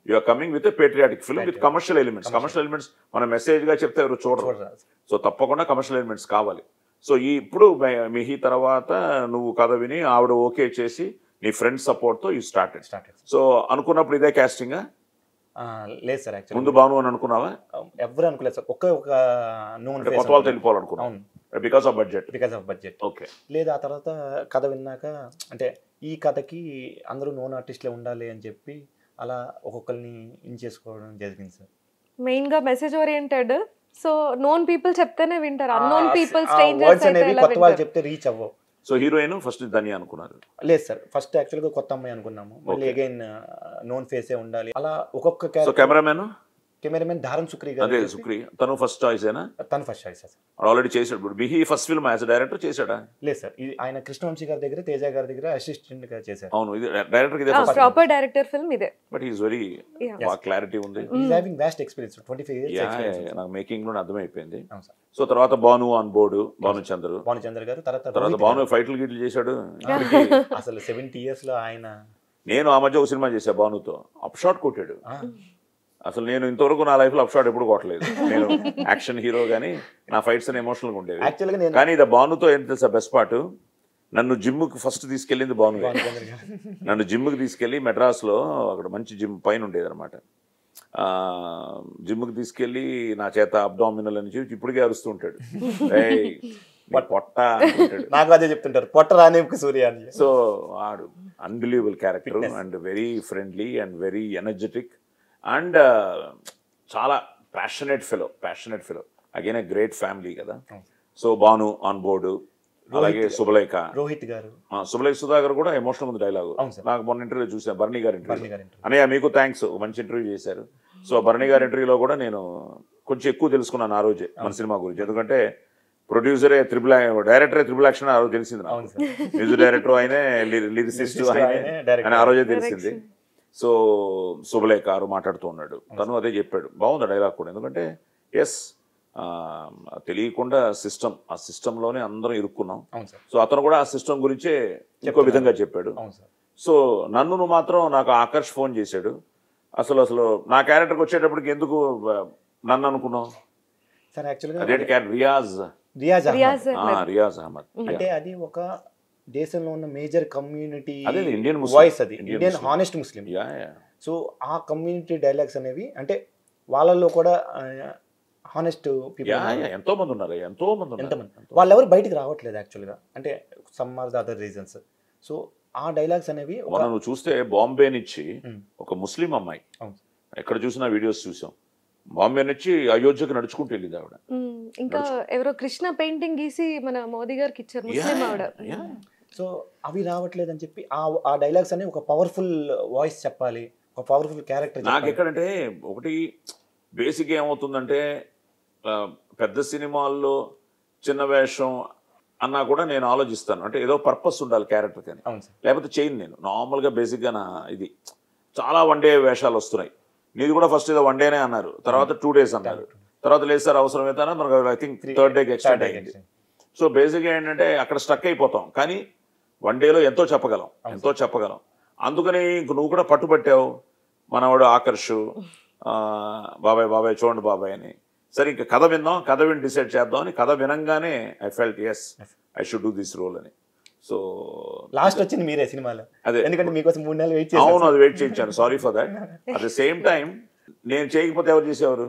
you are coming with a patriotic film with commercial elements commercial elements మనం మెసేజ్గా చెప్తే ఎవరు చూడరు సో తప్పకుండా కమర్షియల్ ఎలిమెంట్స్ కావాలి సో ఈ ఇప్పుడు మిహి తర్వాత నువ్వు కథ విని ఆవిడ ఓకే చేసి నీ ఫ్రెండ్ సపోర్ట్తో యూ స్టార్టెడ్ సో అనుకున్నప్పుడు ఇదే క్యాస్టింగా లేదు సార్ ముందు బాను అని అనుకున్నావా ఎవరు అనుకోలేదు సార్ ఒకే ఒక కొత్త వాళ్ళతో వెళ్ళిపోవాలనుకున్నాను because of budget because of budget okay లేదు ఆ తర్వాత కథ విన్నాక అంటే ఈ కథకి అందరూ నోన్ ఆర్టిస్ట్లే ఉండాలి అని చెప్పి అలా ఒక్కొక్కరిని ఇన్ చేసుకోవడం జరిగింది సార్ మెయిన్గా message oriented so known people చెప్తేనే వింటారు అన్నోన్ పీపుల్ స్ట్రేంజర్స్ అయితే కొత్త వాళ్ళు చెప్తే రీచ్ అవ్వవు So heroine first Danya anukunaru. Yes sir. First actually go kotta ammayi anukunnamu. Malli again known face e undali. Ala okokka character. So cameraman cameraman Dharan Sukri garu. Ade Sukri. Tanu first choice ena? Tanu first choice sir. Already chesadu. But he first film as a director chesada? Yes sir. Idi ayana Krishnavamsi garu degara Teja garu degara assistant ga chesaru. Avunu idi director ki ide first proper director film ide. But he is very yeah. clarity undi. He is having vast experience. twenty-five years yeah, experience. Yeah, yeah. Making lo adham ayipoyindi. Avunu sir. So, Tarata Banu on board, Banu Chandru. Banu Chandru garu, Tarata Tarata Banu fight lu gitlu chesadu. Asalu seventy years lo ayana. Nenu aa madhya oka cinema chesa Banu tho. Upshot kotadu. అసలు నేను ఇంతవరకు నా లైఫ్ లో అప్షాట్ ఎప్పుడు కొట్టలేదు. నేను యాక్షన్ హీరో గానీ నా ఫైట్స్ ఎమోషనల్ గా ఉండేవి. కానీ ఇది బానుతో ఏంటి తెలుసా బెస్ట్ పార్ట్, నన్ను జిమ్ కు ఫస్ట్ తీసుకెళ్ళింది బాను. నన్ను జిమ్ కు తీసుకెళ్ళి మెడ్రాస్ లో అక్కడ మంచి జిమ్ పైన ఉండేది అనమాట. జిమ్ కు తీసుకెళ్ళి నా చేత అబ్డామినల్ అని చెప్పి ఇప్పటికే అరుస్తూ ఉంటాడు, పొట్ట నాకు అదే చెప్తుంటారు, పొట్ట రానే సూర్య అని. సో ఆడు unbelievable character and very friendly and very energetic and చాలా passionate fellow passionate fellow again great family కదా. సో బాను ఆన్ బోర్డు, అలాగే సుబలేఖ రోహిత్ గారు, సుబలేఖ సుధాకర్ కూడా ఎమోషనల్ ఉంది డైలాగ్. నాకు మొన్న ఇంటర్వ్యూ చూసాను, బర్ణి గారి ఇంటర్వ్యూ. అన్నయ్య మీకు థ్యాంక్స్, మంచి ఇంటర్వ్యూ చేశారు. సో బర్ణి గారి ఇంటర్వ్యూలో కూడా నేను కొంచెం ఎక్కువ తెలుసుకున్నాను ఆ రోజే మన సినిమా గురించి. ఎందుకంటే ప్రొడ్యూసరే త్రిబుల్ డైరెక్టరే త్రిబుల్ యాక్షన్ ఆ రోజు తెలిసింది నాకు. మ్యూజిక్ డైరెక్టర్ ఆయనే, లిరిసిస్ట్ ఆయనే, ఆ రోజే తెలిసింది. సో శుభలేఖ గారు మాట్లాడుతూ ఉన్నాడు, తను అదే చెప్పాడు. బాగుంది డైలాగ్ కూడా, ఎందుకంటే ఎస్ తెలియకుండా సిస్టమ్, ఆ సిస్టంలోనే అందరం ఇరుక్కున్నాం. సో అతను కూడా ఆ సిస్టమ్ గురించే ఇంకో విధంగా చెప్పాడు. సో నన్ను మాత్రం నాకు ఆకర్ష్ ఫోన్ చేశాడు, అసలు అసలు నా క్యారెక్టర్కి వచ్చేటప్పటికి ఎందుకు నన్ను అనుకున్నాం రియాజ్ రియాజ్ అహ్మద్ అంటే అది ఒక దేశంలో ఉన్న మేజర్ కమ్యూనిటీ వాయిస్, అది ఇండియన్ హానెస్ట్ ముస్లిం. సో ఆ కమ్యూనిటీ డైలాగ్స్ అనేవి అంటే వాళ్ళల్లో కూడా హానెస్ట్ పీపుల్ ఎంతో మంది ఉన్నారు, ఎంతో మంది ఎంతమంది వాళ్ళు ఎవరు బయటకు రావట్లేదు యాక్చువల్గా, అంటే some are the other reasons. So ఆ డైలాగ్స్ అనేవి మనం చూస్తే బాంబే నుంచి ఒక ముస్లిం అమ్మాయి, ఎక్కడ చూసినా వీడియోస్ చూసాం, బాంబే నుంచి అయోధ్యకి నడుచుకుంటూ వెళ్ళింది ఆవిడ. ఇంకా ఎవరో కృష్ణ పెయింటింగ్ గీసి మన మోదీ గారికి ఇచ్చారు ముస్లిం ఆవిడ. సో అవి రావట్లేదు అని చెప్పి ఆ డైలాగ్స్ అనే ఒక పవర్ఫుల్ వాయిస్ చెప్పాలి, ఒక పవర్ఫుల్ క్యారెక్టర్. నాకు ఎక్కడంటే ఒకటి బేసిక్ ఏమవుతుందంటే పెద్ద సినిమాల్లో చిన్న వేషం అన్నా కూడా నేను ఆలోచిస్తాను, అంటే ఏదో పర్పస్ ఉండాలి క్యారెక్టర్ కానీ, లేకపోతే చేయను నేను నార్మల్గా బేసిక్గా. నా ఇది చాలా వన్ డే వేషాలు వస్తున్నాయి, నీది కూడా ఫస్ట్ ఏదో వన్ డేనే అన్నారు, తర్వాత టూ డేస్ అన్నారు, తర్వాత లేదు సార్ అవసరం అయితే మనకు ఐ థింక్ థర్డ్ డేకి ఎక్స్టెండ్ అయ్యింది. సో బేసిక్గా ఏంటంటే అక్కడ స్ట్రక్ అయిపోతాం, కానీ వన్ డేలో ఎంతో చెప్పగలం, ఎంతో చెప్పగలం. అందుకని ఇంక నువ్వు కూడా పట్టుబట్టావు, మనవాడు ఆకర్షు బాబాయ్ బాబాయ్ చూడండి బాబాయ్ అని. సరే ఇంకా కథ విందాం, కథ విని డిసైడ్ చేద్దాం అని కథ వినంగానే I felt yes I should do this role అని. సో లాస్ట్ వచ్చింది మీరే సినిమాలో, అదే ఎందుకంటే మీకోసం మూడు నెలలు వెయిట్ చేశాను. అవును అది వెయిట్ చేయించాను, sorry for that. At the same time నేను చేయకపోతే ఎవరు చేసేవారు?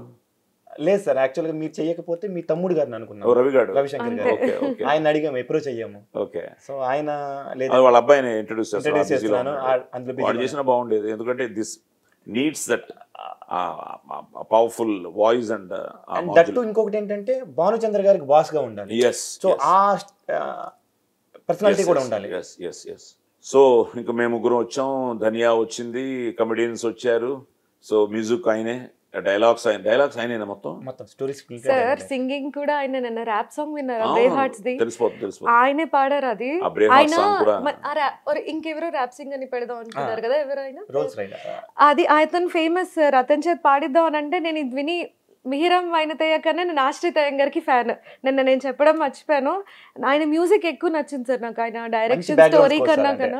లేదు సార్ యాక్చువల్గా మీరు చేయకపోతే మీ తమ్ముడు గారిని అనుకున్నాను, రవిగాడు, రవిశంకర్ గారు. ఆయన అడిగాము ఎప్పుడో చెయ్యాము. ఓకే సో ఆయన లేదు వాళ్ళ అబ్బాయిని ఇంట్రడ్యూస్ చేస్తాను, అందులో చేసినా బాగుండేది. ఎందుకంటే this needs that powerful voice. And that ఇంకొకటి ఏంటంటే భానుచంద్ర గారికి బాస్ గా ఉండాలి. సో ఆ పర్సనాలిటీ కూడా ఉండాలి. సో ఇంకా మేము ముగ్గురం వచ్చాం, ధనియా వచ్చింది, కమెడియన్స్ వచ్చారు. సో మ్యూజిక్ ఆయనే, డైలాగ్స్ ఆయన డైలాగ్స్ ఆయనే మొత్తం మొత్తం స్టోరీ స్క్రిప్ట్. సార్ సింగింగ్ కూడా ఆయన, నిన్న ర్యాప్ సాంగ్ విన్నారా బ్రేవ్హార్ట్స్ ది? తెలిసిపోతుంది తెలిసిపోతుంది ఆయనే పాడారు అది. ఇంకెవరో ర్యాప్ సింగ్ అని పెడదాం అనుకున్నారు కదా, ఎవరైనా అది అతను ఫేమస్ సార్, అతని చేత పాడిద్దాం అని. అంటే నేను ఇది విని మిహిరా మానేతయ్య కన్నా నేను ఆశ్రిత అయ్యంగారికి ఫ్యాన్. నిన్న నేను చెప్పడం మర్చిపోయాను, ఆయన మ్యూజిక్ ఎక్కువ నచ్చింది సార్ నాకు, ఆయన డైరెక్షన్ స్టోరీ కన్నా కన్నా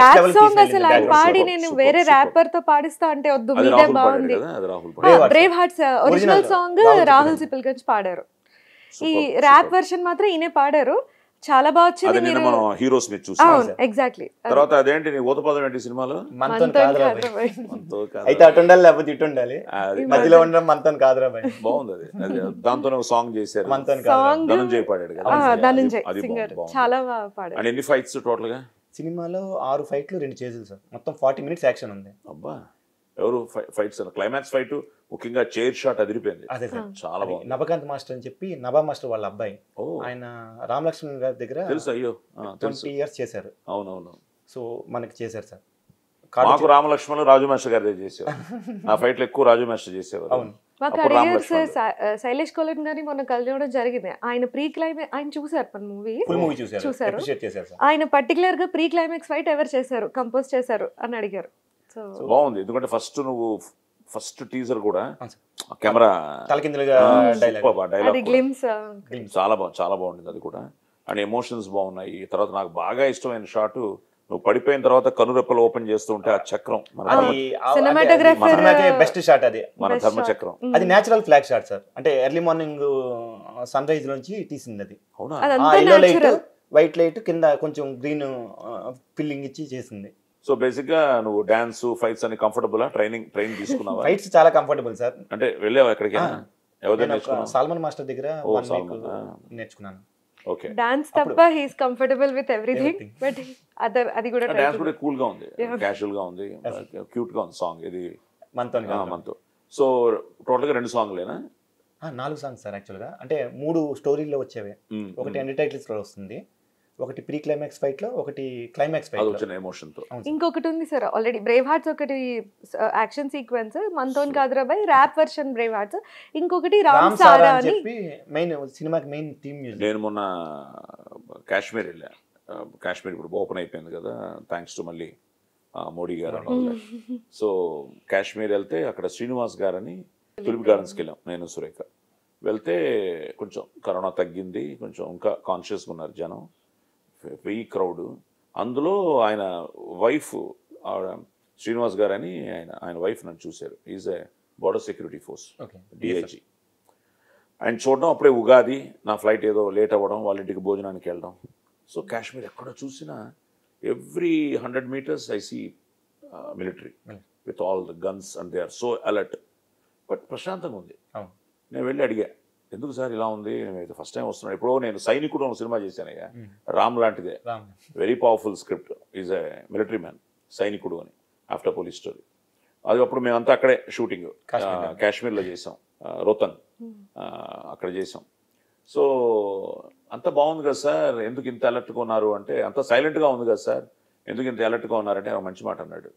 ర్యాప్ సాంగ్. అసలు ఆయన పాడి నేను వేరే ర్యాపర్ తో పాడిస్తా అంటే వద్దు మీదే బాగుంది. Brave hearts original song రాహుల్ సిపిల్ గంజ్ పాడారు, ఈ ర్యాప్ వర్షన్ మాత్రం ఈయనే పాడారు, చాలా బాగా వచ్చింది. అవును ఎగ్జాక్ట్లీ. తర్వాత అదేంటి ఊతపదం ఏంటి సినిమాలో అయితే అటు ఉండాలి లేకపోతే ఇటు ఉండాలి, మధ్యలో ఉండడం మనతో కాదురా బాయ్ బాగుంది. అది దాంతో సాంగ్ చేశారు, ధనంజయ్ పాడాడు కదా, ధనంజయ్ సింగర్ చాలా బాగా పాడాడు. ఎన్ని ఫైట్స్ టోటల్ గా సినిమాలో? ఆరు ఫైట్లు, రెండు చేజులు సార్. మొత్తం ఫార్టీ మినిట్స్ యాక్షన్ ఉంది. అబ్బా ఎవరు ఫైట్స్ అన్న క్లైమాక్స్ ఫైట్ ముఖ్యంగా చైర్ షాట్ అదిరిపోయింది. అదే సార్ చాలా బాగుంది. నవకాంత మాస్టర్ అని చెప్పి నవా మాస్టర్ వాళ్ళ అబ్బాయి, ఆయన రామలక్ష్మణ్ గారి దగ్గర తెలుసు, అయ్యో ట్వంటీ ఇయర్స్ చేశారు. అవునవును. సో మనకి చేశారు సార్. మాకు రామలక్ష్మణ్ రాజు మాస్టర్ గారి దగ్గర చేసేవారు. నా ఫైట్లు ఎక్కువ రాజు మాస్టర్ చేసేవారు. అవును. శైలేష్ కోలన్ గారిని మొన్న కలియడం జరిగింది. ఆయన ప్రీ క్లైమాక్స్ ఆయన చూసారు మూవీ చూసారు, ఆయన పర్టికులర్ గా ప్రీ క్లైమాక్స్ ఫైట్ ఎవరు చేశారు, కంపోజ్ చేశారు అని అడిగారు. బాగుంది, ఎందుకంటే ఫస్ట్ నువ్వు ఫస్ట్ టీజర్ కూడా కెమెరా చాలా బాగుంది, చాలా బాగుంది అది కూడా. అండ్ ఎమోషన్స్ బాగున్నాయి. తర్వాత నాకు బాగా ఇష్టమైన షాట్ నువ్వు పడిపోయిన తర్వాత కనురెప్పలు ఓపెన్ చేస్తూ ఉంటే ఆ చక్రం బెస్ట్ షాట్ అది, మన ధర్మ చక్రం. అది నేచురల్ ఫ్లాగ్ షాట్ సార్, అంటే ఎర్లీ మార్నింగ్ సన్ రైజ్ నుంచి తీసింది అది. అవునా? వైట్ లైట్ కింద కొంచెం గ్రీన్ ఫిల్లింగ్ ఇచ్చి చేసింది. సో బేసిక్ గా నువ్వు డాన్స్ ఫైట్స్ అని కంఫర్టబుల్ ట్రైనింగ్ ట్రైన్ తీసుకున్నావా? ఫైట్స్ చాలా కంఫర్టబుల్ సార్. అంటే వెళ్ళావా ఎక్కడికి? సల్మాన్ మాస్టర్ దగ్గర నేర్చుకున్నాను. Okay. Dance tappa, he is comfortable with everything, everything. But other adi kuda try dance kuda cool ga undi, casual ga undi, cute ga undi song idi mantoni ga manto. So total ga rendu song lena ah nalugu songs sir actually ga, ante moodu story lo vachave, okati end titles lo vastundi, ఒకటి ప్రీ క్లైమాక్స్ ఫైట్ లో, ఒకటి క్లైమాక్స్ ఫైట్ లో వచ్చిన ఎమోషన్ తో. ఇంకొకటి ఉంది సార్ ఆల్రెడీ బ్రేవ్ హార్ట్స్, ఒకటి యాక్షన్ సీక్వెన్స్ మంతోన్ కాద్రాబాయ్ ర్యాప్ వర్షన్ బ్రేవ్ హార్ట్స్, ఇంకొకటి రామ్ సారా అని చెప్పి మెయిన్ సినిమాకి మెయిన్ థీమ్ మ్యూజిక్. నేను మొన్న కాశ్మీర్ వెళ్ళా. కాశ్మీర్ ఇప్పుడు ఓపెన్ అయిపోయింది కదా థ్యాంక్స్ టు మళ్ళీ మోడీ గారు. సో కాశ్మీర్ వెళ్తే అక్కడ శ్రీనివాస్ గారు అని తులిప్ గార్డెన్స్కి వెళ్ళాం నేను సురేఖ. వెళ్తే కొంచెం కరోనా తగ్గింది, కొంచెం ఇంకా కాన్షియస్గా ఉన్నారు జనం. వెయ్యి క్రౌడ్, అందులో ఆయన వైఫ్ శ్రీనివాస్ గారు అని ఆయన ఆయన వైఫ్ నన్ను చూశారు. Is a border security force DIG. ఆయన చూడడం అప్పుడే ఉగాది, నా ఫ్లైట్ ఏదో లేట్ అవ్వడం, వాళ్ళ ఇంటికి భోజనానికి వెళ్ళడం. సో కాశ్మీర్ ఎక్కడ చూసినా every hundred meters I see military with all the guns and they are so alert. But ప్రశాంతంగా ఉంది. నేను వెళ్ళి అడిగా ఎందుకు సార్ ఇలా ఉంది, నేను ఫస్ట్ టైం వస్తున్నాను. ఇప్పుడు నేను సైనికుడు ఒక సినిమా చేశాను, అయ్యా రామ్ లాంటిదే, very powerful script. Is a military man సైనికుడు అని ఆఫ్టర్ పోలీస్ స్టోరీ. అది అప్పుడు మేమంతా అక్కడే షూటింగ్ కాశ్మీర్లో చేసాం, రోతన్ అక్కడ చేసాం. సో అంత బాగుంది కదా సార్, ఎందుకు ఇంత అలర్ట్గా ఉన్నారు అంటే, అంత సైలెంట్గా ఉంది కదా సార్ ఎందుకు ఇంత అలర్ట్గా ఉన్నారంటే ఒక మంచి మాట అన్నాడు,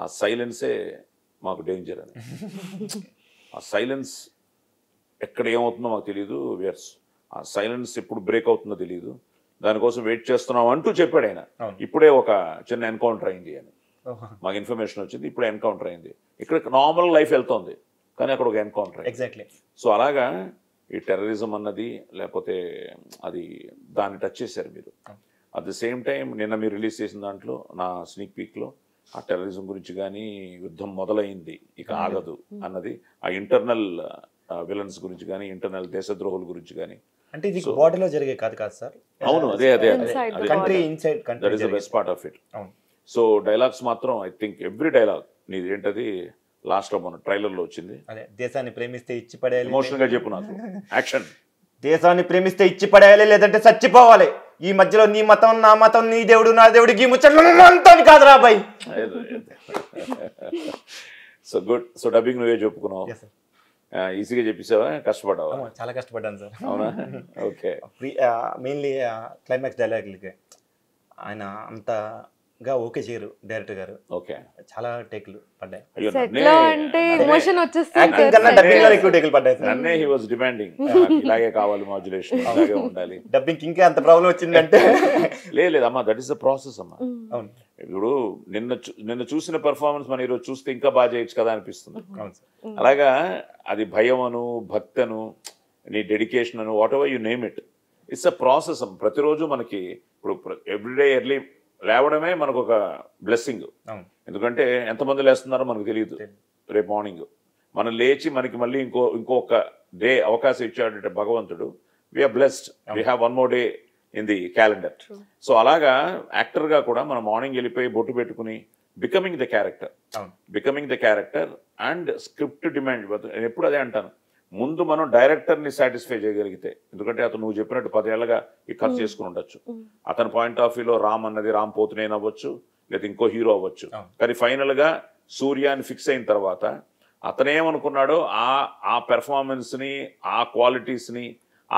ఆ సైలెన్సే మాకు డేంజర్ అని. ఆ సైలెన్స్ ఎక్కడ ఏమవుతుందో మాకు తెలియదు, వియర్స్ ఆ సైలెన్స్ ఎప్పుడు బ్రేక్ అవుతుందో తెలియదు, దానికోసం వెయిట్ చేస్తున్నాం అంటూ చెప్పాడు ఆయన. ఇప్పుడే ఒక చిన్న ఎన్కౌంటర్ అయింది అని మాకు ఇన్ఫర్మేషన్ వచ్చింది. ఇప్పుడే ఎన్కౌంటర్ అయింది, ఇక్కడ నార్మల్ లైఫ్ వెళ్తుంది కానీ అక్కడ ఒక ఎన్కౌంటర్. ఎగ్జాక్ట్లీ. సో అలాగా ఈ టెర్రరిజం అన్నది లేకపోతే అది దాన్ని టచ్ చేశారు మీరు. అట్ ది సేమ్ టైం నిన్న మీరు రిలీజ్ చేసిన దాంట్లో నా స్నీక్ పీక్లో ఆ టెర్రరిజం గురించి కానీ, యుద్ధం మొదలైంది ఇక ఆగదు అన్నది, ఆ ఇంటర్నల్ విలన్స్ గురించి కానీ, ఇంటర్నల్ దేశద్రోహుల గురించి కానీ, అంటే ఇది బార్డర్లో జరిగే కాదు కాదు సార్. అవును, అదే అదే అదే country inside country, that is the best part of it. అవును. సో డైలాగ్స్ మాత్రం ఐ థింక్ ఎవ్రీ డైలాగ్ నీది ఏంటది లాస్ట్ లో మన ట్రైలర్ లో వచ్చింది, అదే దేశాన్ని ప్రేమిస్తే ఇచ్చి పడేయాలి. ఎమోషనల్ గా చెప్పు నాకు. యాక్షన్. దేశాన్ని ప్రేమిస్తే ఇచ్చి పడేయాలి లేదంటే చచ్చిపోవాలి, ఈ మధ్యలో నీ మతం నా మతం నీ దేవుడు నా దేవుడు ఈ ముచ్చట్లు కాదు రా boy. So good. So dubbing నువ్వే చెప్పుకున్నావు, ఈజీగా చెప్పేసావా కష్టపడ్డావా? చాలా కష్టపడ్డాను సార్. అవునా? ఓకే. మెయిన్లీ క్లైమాక్స్ డైలాగ్లకి ఆయన అంతగా ఓకే చేయరు డైరెక్టర్ గారు. ఓకే. చాలా టేకులు పడ్డాయి. నన్నే హీ వాజ్ డిమాండింగ్, ఇలాగే కావాలి, మాడ్యులేషన్ ఇలాగే ఉండాలి, డబ్బింగ్ ఇంకే అంత ప్రాబ్లం వచ్చిందంటే లేదు అమ్మా, దట్ ఈస్ ద ప్రాసెస్ అమ్మా. అవును. ఇప్పుడు నిన్న నిన్న చూసిన పెర్ఫార్మెన్స్ మనం ఈరోజు చూస్తే ఇంకా బాగా చేయొచ్చు కదా అనిపిస్తుంది. అలాగా అది భయం అను, భక్తను, నీ డెడికేషన్ అను, whatever you name it, it's a process. ప్రతిరోజు మనకి ఇప్పుడు ఎవ్రీడే ఎర్లీ లేవడమే మనకు ఒక బ్లెస్సింగ్, ఎందుకంటే ఎంతమంది లేస్తున్నారో మనకు తెలియదు. రేపు మార్నింగ్ మనం లేచి మనకి మళ్ళీ ఇంకో ఇంకొక డే అవకాశం ఇచ్చాడంటే భగవంతుడు, we are blessed, we have one more day in the calendar. So అలాగా యాక్టర్గా కూడా మనం మార్నింగ్ వెళ్ళిపోయి బొట్టు పెట్టుకుని becoming the character, becoming the character and script demand. నేను ఎప్పుడు అదే అంటాను, ముందు మనం డైరెక్టర్ని సాటిస్ఫై చేయగలిగితే, ఎందుకంటే అతను నువ్వు చెప్పినట్టు పదేళ్లగా ఈ ఖర్చు చేసుకుని ఉండొచ్చు, అతని పాయింట్ ఆఫ్ వ్యూలో రామ్ అన్నది రామ్ పోతునే అవ్వచ్చు, లేదా ఇంకో హీరో అవ్వచ్చు, కానీ ఫైనల్గా సూర్యాని ఫిక్స్ అయిన తర్వాత అతనేమనుకున్నాడో ఆ ఆ పెర్ఫార్మెన్స్ని ఆ క్వాలిటీస్ని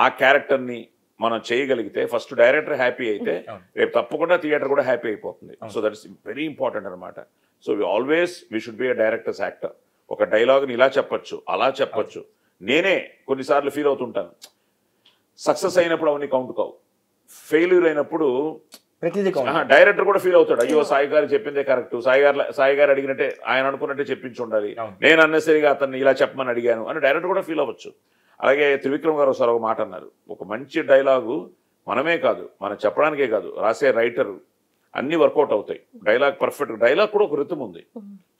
ఆ క్యారెక్టర్ని మనం చేయగలిగితే ఫస్ట్ డైరెక్టర్ హ్యాపీ అయితే రేపు తప్పకుండా థియేటర్ కూడా హ్యాపీ అయిపోతుంది. So that is very important అనమాట. So we always we should be a directors actor. ఒక డైలాగ్ని ఇలా చెప్పచ్చు, అలా చెప్పచ్చు. నేనే కొన్నిసార్లు ఫీల్ అవుతుంటాను, సక్సెస్ అయినప్పుడు అవన్నీ కౌంట్ కావు, ఫెయిల్యూర్ అయినప్పుడు డైరెక్టర్ కూడా ఫీల్ అవుతాడు. అయ్యో సాయి గారు చెప్పిందే కరెక్ట్, సాయి గారు సాయి గారు అడిగినట్టే ఆయన అనుకున్నట్టే చెప్పించి ఉండాలి, నేను అన్నెసరిగా అతన్ని ఇలా చెప్పమని అడిగాను అని డైరెక్టర్ కూడా ఫీల్ అవ్వచ్చు. అలాగే త్రివిక్రమ్ గారు ఒకసారి ఒక మాట అన్నారు, ఒక మంచి డైలాగు మనమే కాదు, మనం చెప్పడానికే కాదు, రాసే రైటరు అన్ని వర్కౌట్ అవుతాయి. డైలాగ్ పర్ఫెక్ట్, డైలాగ్ కూడా ఒక రిథం ఉంది,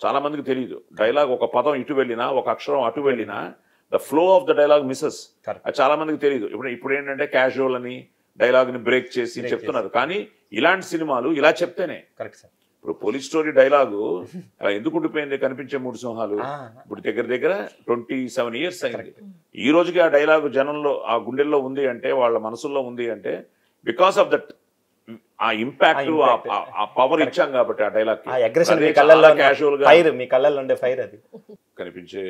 చాలా మందికి తెలియదు. డైలాగ్ ఒక పదం ఇటు వెళ్ళినా, ఒక అక్షరం అటు వెళ్ళినా the flow of the dialogue misses, అది చాలా మందికి తెలియదు. ఇప్పుడు ఇప్పుడు ఏంటంటే క్యాజువల్ అని డైలాగ్ని బ్రేక్ చేసి చెప్తున్నారు, కానీ ఇలాంటి సినిమాలు ఇలా చెప్తేనే కరెక్ట్ సార్. ఇప్పుడు పోలీస్ స్టోరీ డైలాగు అలా ఎందుకు ఉండిపోయింది, కనిపించే మూడు సింహాలు, ఇప్పుడు దగ్గర దగ్గర ట్వంటీ సెవెన్ ఇయర్స్ అయింది. ఈ రోజుకి ఆ డైలాగు జనంలో ఆ గుండెల్లో ఉంది అంటే, వాళ్ళ మనసుల్లో ఉంది అంటే బికాస్ ఆఫ్ దట్ ఆ ఇంపాక్ట్ ఆ పవర్ ఇచ్చాం కాబట్టి ఆ డైలాగ్ కనిపించే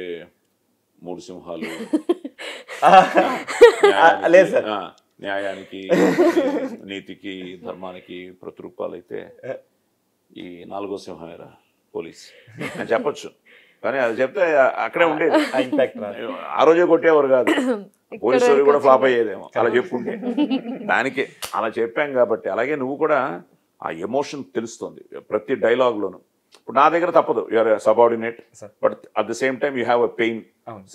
మూడు సింహాలు, న్యాయానికి నీతికి ధర్మానికి ప్రతిరూపాలు అయితే ఈ నాలుగో సింహమేరా పోలీస్ అని చెప్పచ్చు. కానీ అది చెప్తే అక్కడే ఉండేది ఆ రోజే, కొట్టేవారు కాదు. పోలీస్ స్టోరీ కూడా ఫ్లాప్ అయ్యేదేమో అలా చెప్పుకుంటే, దానికే అలా చెప్పాం కాబట్టి. అలాగే నువ్వు కూడా ఆ ఎమోషన్ తెలుస్తుంది ప్రతి డైలాగ్లోను. ఇప్పుడు నా దగ్గర తప్పదు, you are subordinate, but at the same time you have a pain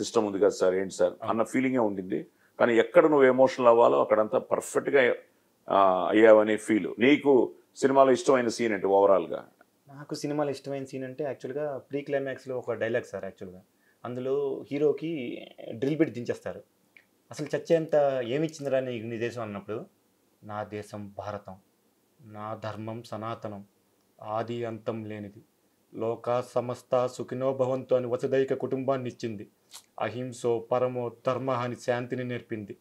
system ఉంది కదా సార్, ఏంటి సార్ అన్న ఫీలింగే ఉండింది. కానీ ఎక్కడ నువ్వు ఎమోషనల్ అవ్వాలో అక్కడంతా పర్ఫెక్ట్గా అయ్యావనే ఫీల్. నీకు సినిమాలో ఇష్టమైన సీన్ అంటే ఓవరాల్గా? నాకు సినిమాలో ఇష్టమైన సీన్ అంటే యాక్చువల్గా ప్రీ క్లైమాక్స్లో ఒక డైలాగ్ సార్. యాక్చువల్గా అందులో హీరోకి డ్రిల్ బిట్ దించేస్తారు, అసలు చచ్చేంత ఏమిచ్చిందిరా నీ నీ దేశం అన్నప్పుడు, నా దేశం భారతం, నా ధర్మం సనాతనం, ఆది అంతం లేనిది, లోక సమస్త సుఖినో భవంతు అని వసుదైక కుటుంబాన్ని ఇచ్చింది, అహింసో పరమో ధర్మ అని శాంతిని నేర్పింది,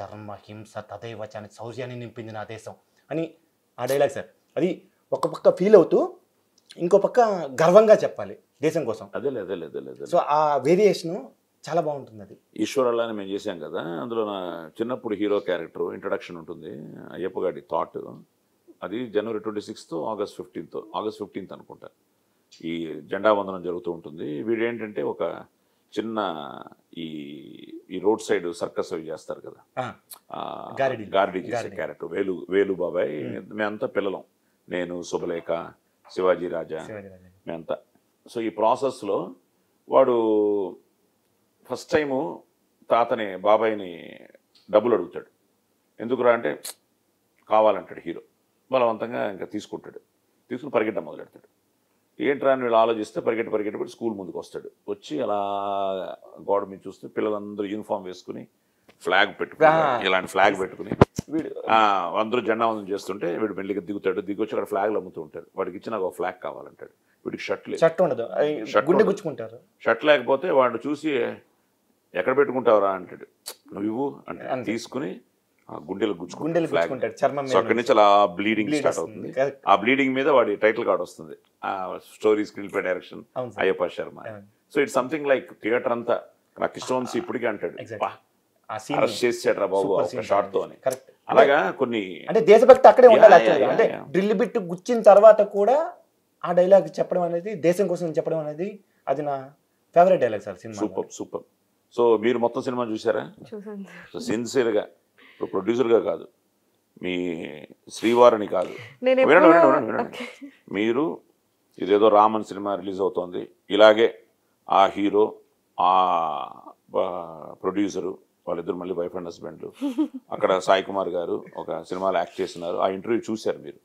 ధర్మ హింస తదైవచ అని శౌర్యాన్ని నింపింది నా దేశం అని ఆ డైలాగ్ సార్. అది ఒక పక్క ఫీల్ అవుతూ ఇంకో పక్క గర్వంగా చెప్పాలి దేశం కోసం, అదే అదే అదే. సో ఆ వేరియేషను చాలా బాగుంటుంది. అది ఈశ్వరల్లా అని మేము చేసాం కదా, అందులో నా చిన్నప్పుడు హీరో క్యారెక్టర్ ఇంట్రడక్షన్ ఉంటుంది, అయ్యప్ప గారి థాట్. అది January twenty sixth August fifteenth August fifteenth అనుకుంటా ఈ జెండా వందనం జరుగుతూ ఉంటుంది. వీడేంటంటే ఒక చిన్న ఈ ఈ రోడ్ సైడ్ సర్కస్ అవి చేస్తారు కదా, గార్డీ చేసే క్యారెక్టర్ వేలు వేలు బాబాయ్. మేమంతా పిల్లలం, నేను, శుభలేఖ, శివాజీ రాజా, మేమంతా. సో ఈ ప్రాసెస్లో వాడు ఫస్ట్ టైము తాతని బాబాయ్ని డబ్బులు అడుగుతాడు. ఎందుకురా అంటే కావాలంటాడు హీరో, బలవంతంగా ఇంకా తీసుకుంటాడు, తీసుకుని పరిగెట్టడం మొదలెడతాడు. ఏంట్రా అని వీళ్ళు ఆలోచిస్తే పరిగెట్టి పరిగెట్టి స్కూల్ ముందుకు వస్తాడు. వచ్చి అలా గోడ మీద చూస్తే పిల్లలందరూ యూనిఫామ్ వేసుకుని ఫ్లాగ్ పెట్టుకుని, ఇలాంటి ఫ్లాగ్ పెట్టుకుని వీడు అందరూ జెండా వందనం చేస్తుంటే వీడు మెల్లిగా దిగుతాడు. దిగి వచ్చి అక్కడ ఫ్లాగ్లు అమ్ముతూ ఉంటాడు. వాడికి ఇచ్చి నాకు ఫ్లాగ్ కావాలంటాడు. వీడికి షర్ట్ లేదు, షర్ట్ ఉండదు, గుచ్చుకుంటారు. షర్ట్ లేకపోతే వాడిని చూసి ఎక్కడ పెట్టుకుంటావురా అంటాడు. నువ్వు అంటే తీసుకుని ఆ గుండెలు గుండెలు గుచ్చుకుంటాడు. అక్కడి నుంచి అలా బ్లీడింగ్ స్టార్ట్ అవుతుంది. ఆ బ్లీడింగ్ మీద వాడి టైటిల్ కార్డ్ వస్తుంది, ఆ story screen play direction అయ్యప్ప శర్మ. So it's something like theatre అంతా నాకు ఇష్టం ఇప్పటికే అంటాడు, అరెస్ట్ చేసాడు రా బాబు ఒక షాట్ తో అని. అలాగా కొన్ని అంటే దేశభక్తి అక్కడే ఉండాలి. అంటే డ్రిల్ బిట్ గుచ్చిన తర్వాత కూడా ఆ డైలాగ్ చెప్పడం అనేది, దేశం కోసం చెప్పడం అనేది, అది నా favourite dialogue sir cinema. Super super. So మీరు మొత్తం సినిమా చూసారా? సో సిన్సియర్గా ఇప్పుడు ప్రొడ్యూసర్గా కాదు, మీ శ్రీవారిని కాదు, మీరు ఇదేదో రామన్ సినిమా రిలీజ్ అవుతోంది, ఇలాగే ఆ హీరో ఆ ప్రొడ్యూసరు వాళ్ళిద్దరు మళ్ళీ వైఫ్ అండ్ హస్బెండ్లు. అక్కడ సాయి కుమార్ గారు ఒక సినిమాలో యాక్ట్ చేస్తున్నారు. ఆ ఇంటర్వ్యూ చూశారు మీరు.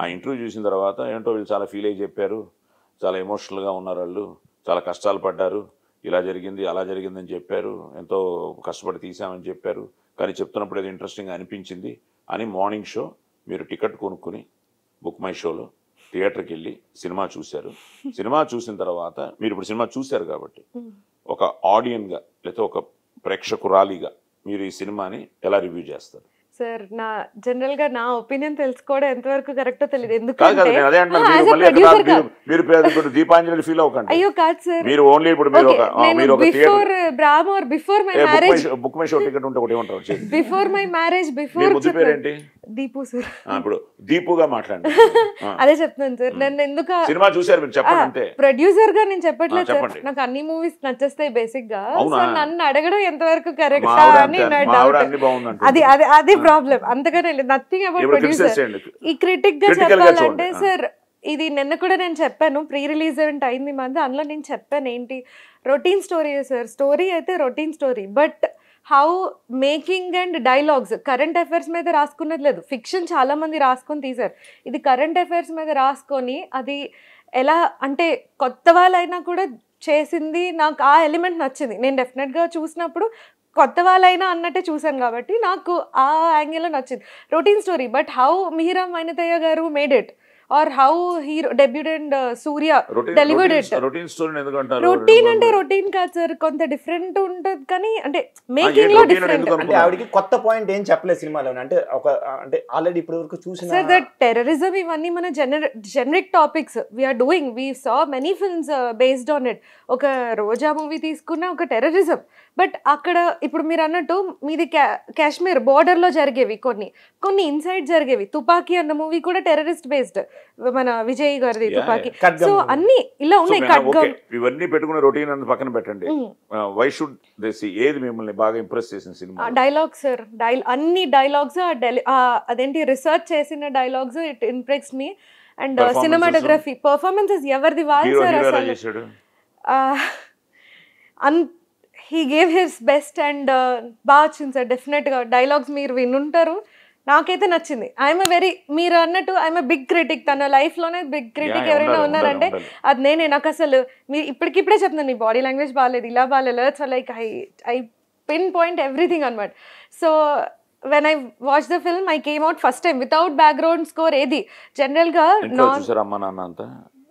ఆ ఇంటర్వ్యూ చూసిన తర్వాత ఏంటో వీళ్ళు చాలా ఫీల్ అయ్యి చెప్పారు, చాలా ఎమోషనల్గా ఉన్నారు, వాళ్ళు చాలా కష్టాలు పడ్డారు, ఇలా జరిగింది అలా జరిగిందని చెప్పారు, ఎంతో కష్టపడి తీసామని చెప్పారు, కానీ చెప్తున్నప్పుడు ఏదో ఇంట్రెస్టింగ్ అనిపించింది అని మార్నింగ్ షో మీరు టికెట్ కొనుక్కుని బుక్ మై షోలో థియేటర్కి వెళ్ళి సినిమా చూశారు. సినిమా చూసిన తర్వాత మీరు ఇప్పుడు సినిమా చూశారు కాబట్టి ఒక ఆడియన్గా లేకపోతే ఒక ప్రేక్షకురాలిగా మీరు ఈ సినిమాని ఎలా రివ్యూ చేస్తారు? Sir, na general ga na opinion telusukoda ento varaku correct o telledu enduku ante adhe antaru meeru malli kada meeru pedu Deepikanjali feel avukandi ayyo kaad sir meeru only ipudu meeru oka meeru oka before Brahm or before my marriage book my show ticket unte okati untaru before my marriage before meeru mudu peru enti Deepu sir aa ipudu Deepu ga maatladu adhe cheptunanu sir nannu enduka cinema chusaru meeru cheppandi ante producer ga nenu cheppatledu sir naaku anni movies nachestayi basic ga sir nannu adagadu ento varaku correct a ani na doubt adhi adhi problem. Nothing about producers. This critic ga cheppalante sir idi nenna kuda nenu cheppanu pre release event ayindi mandi anla nenu cheppanu enti routine story sir story aithe routine story but how making and dialogues current affairs meeda raaskunnadi ledhu fiction chaala mandi raaskonti sir idi current affairs meeda raskoni adi ela ante kotta vaalaina kuda chesindi naaku aa element nachindi nenu definitely ga chusnappudu కొత్తవాలైనా అన్నట్టే చూసాను కాబట్టి నాకు ఆ యాంగిల్లో నచ్చింది routine story but how మిహిరా మానేతయ్య గారు made it or how he debut and Surya delivered it routine story ఎందుకంటారు రొటీన్ అంటే రొటీన్ కాదు సార్ కొంత డిఫరెంట్ ఉంటది కానీ అంటే మేకింగ్ లో డిఫరెంట్ అంటే ఆవిడకి కొత్త పాయింట్ ఏం చెప్పలేదు సినిమాలో అంటే ఒక అంటే ఆల్రెడీ ఇప్పటి వరకు చూసిన సార్ ద టెర్రరిజం ఇవన్నీ మన generic topics we are doing we saw many films based on it ఒక రోజా మూవీ తీసుకున్న ఒక టెర్రరిజం బట్ అక్కడ ఇప్పుడు మీరు అన్నట్టు మీది కాశ్మీర్ బోర్డర్లో జరిగేవి కొన్ని కొన్ని ఇన్సైడ్ జరిగేవి తుపాకీ అన్న మూవీ కూడా టెర్రరిస్ట్ బేస్డ్ మన విజయ్ గారిది తుపాకీ సో అన్ని ఇలా ఉన్నాయి ఖడ్గం ఇవన్నీ పెట్టుకునే రొటీన్ అన్న పక్కన పెట్టండి వై షుడ్ దే సీ ఏది మిమ్మల్ని బాగా ఇంప్రెస్ చేసిన సినిమా డైలాగ్ సార్ అన్ని డైలాగ్స్ అదేంటి రీసెర్చ్ చేసిన dialogues it impress me and cinematography performances ఎవరిది వాళ్ళు సార్ అంత he gave his best and baachin sir definitely dialogues meer vinuntaru naakaithe nachindi I am a very meer annattu I am a big critic tana life lone big critic evarina unnarante ad nene naku asalu meer ippudiki ippude cheptunna nee body language baaled ila baalala so like i i pinpoint everything on what so when I watched the film I came out first time without background score edi general ga no sir amma nanna anta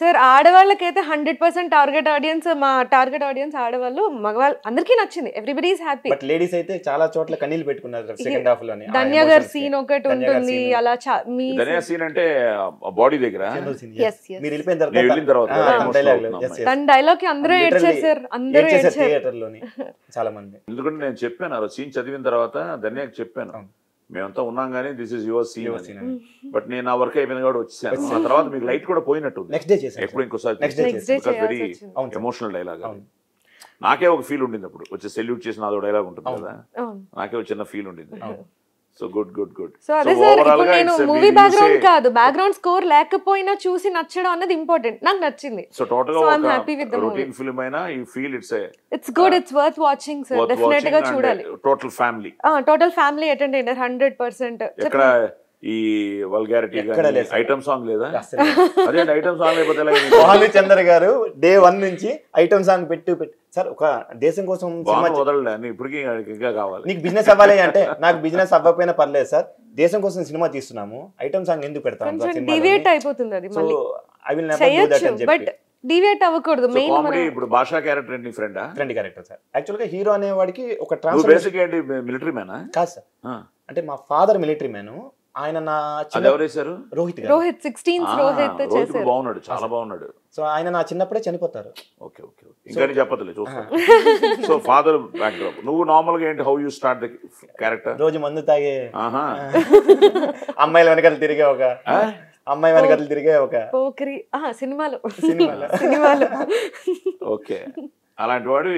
sir ఆడవాళ్ళకైతే హండ్రెడ్ పర్సెంట్ టార్గెట్ ఆడియన్స్ మా టార్గెట్ ఆడియన్స్ ఆడవాళ్ళు మగవాళ్ళు అందరికీ నచ్చింది everybody is happy but ladies అయితే చాలా చోట్ల కన్నీలు పెట్టుకున్నారు సెకండ్ హాఫ్ లోనే ధన్యగర్ సీన్ ఒకటి ఉంటుంది అలా మీ ధన్యగర్ సీన్ అంటే బాడీ దగ్గర yes yes మీరు వెళ్ళిపోయిన తర్వాత వెళ్ళిన తర్వాత తన డైలాగ్ కి అందరూ ఏడ్చారు సార్ అందరూ ఏడ్చారు థియేటర్ లోనే చాలా మంది ఎందుకంటే నేను చెప్పాను ఆ సీన్ చదివిన తర్వాత ధన్యగర్ చెప్పాను మేమంతా ఉన్నాం కానీ this is your scene but నేను ఆ వర్క్ అయిపోయిన కూడా వచ్చేసాను ఆ తర్వాత మీకు లైట్ కూడా పోయినట్టు ఎప్పుడు ఇంకోసారి వెరీ ఎమోషనల్ డైలాగ్ నాకే ఒక ఫీల్ ఉండింది అప్పుడు వచ్చి సెల్యూట్ చేసిన అదో డైలాగ్ ఉంటుంది కదా నాకే ఒక చిన్న ఫీల్ ఉండింది so good good good so అదే సార్ ఇప్పుడు నేను మూవీ బ్యాక్గ్రౌండ్ కాదు బ్యాక్గ్రౌండ్ స్కోర్ లేకపోయినా చూసి నచ్చడం అన్నది ఇంపార్టెంట్ నాకు నచ్చింది సో టోటల్ గా I happy with the routine film అయినా you feel it's it's good it's worth watching sir డెఫినెట్‌గా చూడాలి టోటల్ ఫ్యామిలీ ఆ టోటల్ ఫ్యామిలీ అటెండ్ అయిన one hundred percent ఇక్కడ ఈ వల్గారిటీ గాని ఐటమ్ సాంగ్ లేదా అదే ఐటమ్ సాంగ్ లేకపోతే ఎలా మోహన్ చంద్ర గారు డే one నుంచి ఐటమ్ సాంగ్ పెట్టు పెట్టు సార్ ఒక దేశం కోసం సినిమా వదలలేదు ఇప్పటికీ ఇంకా కావాలి నీకు బిజినెస్ అవ్వాలి అంటే నాకు బిజినెస్ అవ్వకపోయినా పర్లేదు సార్ దేశం కోసం సినిమా తీస్తున్నాము ఐటమ్ సాంగ్ ఎందుకు పెడతాము సార్ డివేట్ అయిపోతుంది అది మళ్ళీ I will never do that అని చెప్పి బట్ డివేట్ అవ్వకూడదు మెయిన్ మనం ఇప్పుడు భాషా క్యారెక్టర్ ఏంటి friend friend character sir actual గా హీరో అనే వాడికి ఒక ట్రాన్స్ఫర్ బేసిక్ ఏంటి మిలిటరీ మ్యానా కాదు సార్ అంటే మా ఫాదర్ మిలిటరీ మ్యాన్ ఆయన నా చిన్నప్పుడు రోహిత్ రోహిత్ సిక్స్టీన్త్ రోహిత్ చేశారు బాగున్నాడు చాలా బాగున్నాడు సో ఆయన నా చిన్నప్పుడే చనిపోతారు ఓకే ఓకే ఇంకా ని చెప్పతలే చూస్తా సో ఫాదర్ బ్యాక్ డ్రాప్ నువ్వు నార్మల్ గా ఏంటి how you start the character రోజు మందు తాగే ఆహా అమ్మాయిల వెనకలు తిరిగే ఒక అమ్మాయి వెనకలు తిరిగే ఒక పోకరి ఆహా సినిమాలో సినిమాలో సినిమాలో ఓకే అలాంటి వాడు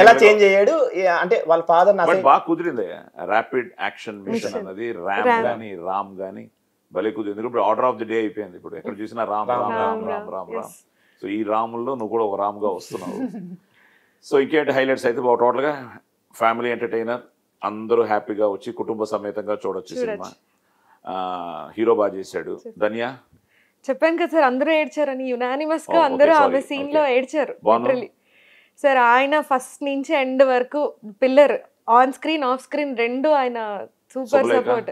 ఎలా చేంజ్ అయ్యాడు అంటే వాళ్ళ ఫాదర్ బాగా కుదిరింది ర్యాపిడ్ యాక్షన్ మిషన్ అన్నది రామ్ గాని రామ్ గాని భలే కుదిరింది ఇప్పుడు ఆర్డర్ ఆఫ్ ది డే అయిపోయింది ఇప్పుడు ఎక్కడ చూసినా రామ్ రామ్ రామ్ రామ్ రామ్ రామ్ సో ఈ రాముల్లో నువ్వు కూడా ఒక రామ్ గా వస్తున్నావు సో ఇంకేంటి హైలైట్స్ అయితే బాగా టోటల్ గా ఫ్యామిలీ ఎంటర్టైనర్ అందరూ హ్యాపీగా వచ్చి కుటుంబ సమేతంగా చూడొచ్చు సినిమా హీరో బాగా చేశాడు ధన్యా చెప్పాను కదా సార్ అందరూ ఏడ్చారని యునానిమస్ గా అందరూ ఆమె సీన్ లో ఏడ్చారు సార్ ఆయన ఫస్ట్ నుంచి ఎండ్ వరకు pillar on screen off screen రెండు ఆయన సూపర్ సపోర్ట్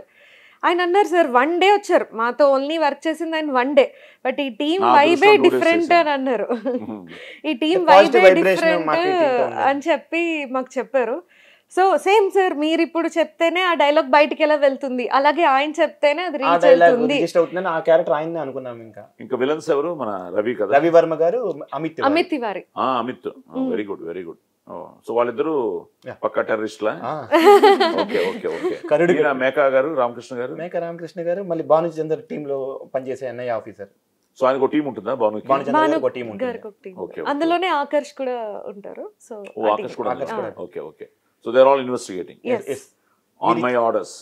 ఆయన అన్నారు సార్ వన్ డే వచ్చారు మాతో, ఓన్లీ వర్క్ చేసింది ఆయన వన్ డే, బట్ ఈ టీమ్ వైబే డిఫరెంట్ అని అన్నారు. ఈ టీమ్ వైబే డిఫరెంట్ అని చెప్పి మాకు చెప్పారు. సో సేమ్ సార్ మీరు ఇప్పుడు చెప్తేనే ఆ డైలాగ్ బయటికి ఎలా వెళ్తుంది, అలాగే ఆయన చెప్తేనే అది రీచ్ అవుతుంది. ఆ క్యారెక్టర్ ఆయననే అనుకున్నాం. ఇంకా ఇంకా విలన్స్ ఎవరు, మన రవి కదా, రవి వర్మ గారు, Amit Amit Tiwari. Amit very good very good. So వాళ్ళిద్దరు పక్క టెర్రరిస్ట్లా. Okay okay okay. కరుడు మేకా గారు, రామకృష్ణ గారు, మేకా రామకృష్ణ గారు మళ్ళీ భాను చంద్ర టీమ్ లో పనిచేసే ఎన్ఐ ఆఫీసర్. సో ఆయనకు ఒక టీం ఉంటుందా, భాను చంద్ర ఒక టీం ఉంటుంది, అందులోనే ఆకర్ష్ కూడా ఉంటారు. సో ఆకర్ష్ కూడా. Okay okay. So they are all investigating on my orders.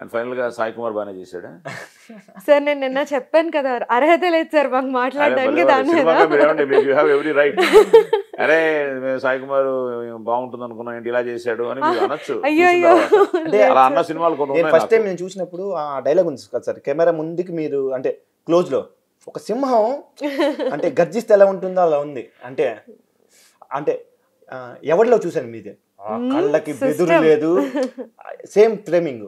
And final గా సాయి కుమార్ బానే చేశాడా సార్? నేను నిన్న చెప్పాను కదా అర్హత లేదు సార్ మాకు మాట్లాడడానికి, దాని అరే సాయి కుమార్ బాగుంటుంది అనుకున్నా ఏంటి ఇలా చేశాడు అని అనొచ్చు. అయ్యో అలా అన్న సినిమాలు ఫస్ట్ టైం నేను చూసినప్పుడు ఆ డైలాగ్ ఉంది కదా సార్, కెమెరా ముందుకి మీరు అంటే క్లోజ్ లో ఒక సింహం అంటే గర్జిస్తే ఎలా ఉంటుందో అలా ఉంది. అంటే అంటే ఎవరిలో చూశాను మీదే, కళ్ళకి బెదురు లేదు, సేమ్ ఫ్రేమింగ్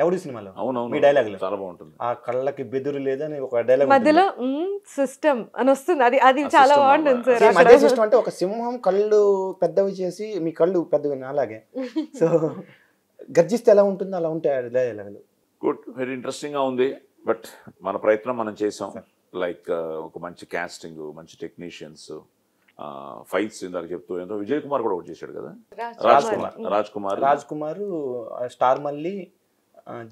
ఎవడి సినిమాలో. అవునవును మీ డైలాగ్ చాలా బాగుంటుంది, ఆ కళ్ళకి బెదురు లేదు అని ఒక డైలాగ్ మధ్యలో సిస్టమ్ అని వస్తుంది. అది అది చాలా బాగుంటుంది సార్. మధ్య సిస్టమ్ అంటే ఒక సింహం కళ్ళు పెద్దవి చేసి మీ కళ్ళు పెద్దవి అలాగే, సో గర్జిస్తే ఎలా ఉంటుందో అలా ఉంటాయి డైలాగులు. గుడ్, వెరీ ఇంట్రెస్టింగ్ గా ఉంది. బట్ మన ప్రయత్నం మనం చేసాం, లైక్ ఒక మంచి కాస్టింగ్, మంచి టెక్నీషియన్స్, ఫైట్స్ ఇందాక చెప్తూ ఎంతో. విజయ్ కుమార్ కూడా ఒకటి చేశాడు కదా, రాజ్ కుమార్. రాజ్ కుమార్ రాజ్ కుమార్ స్టార్ మళ్ళీ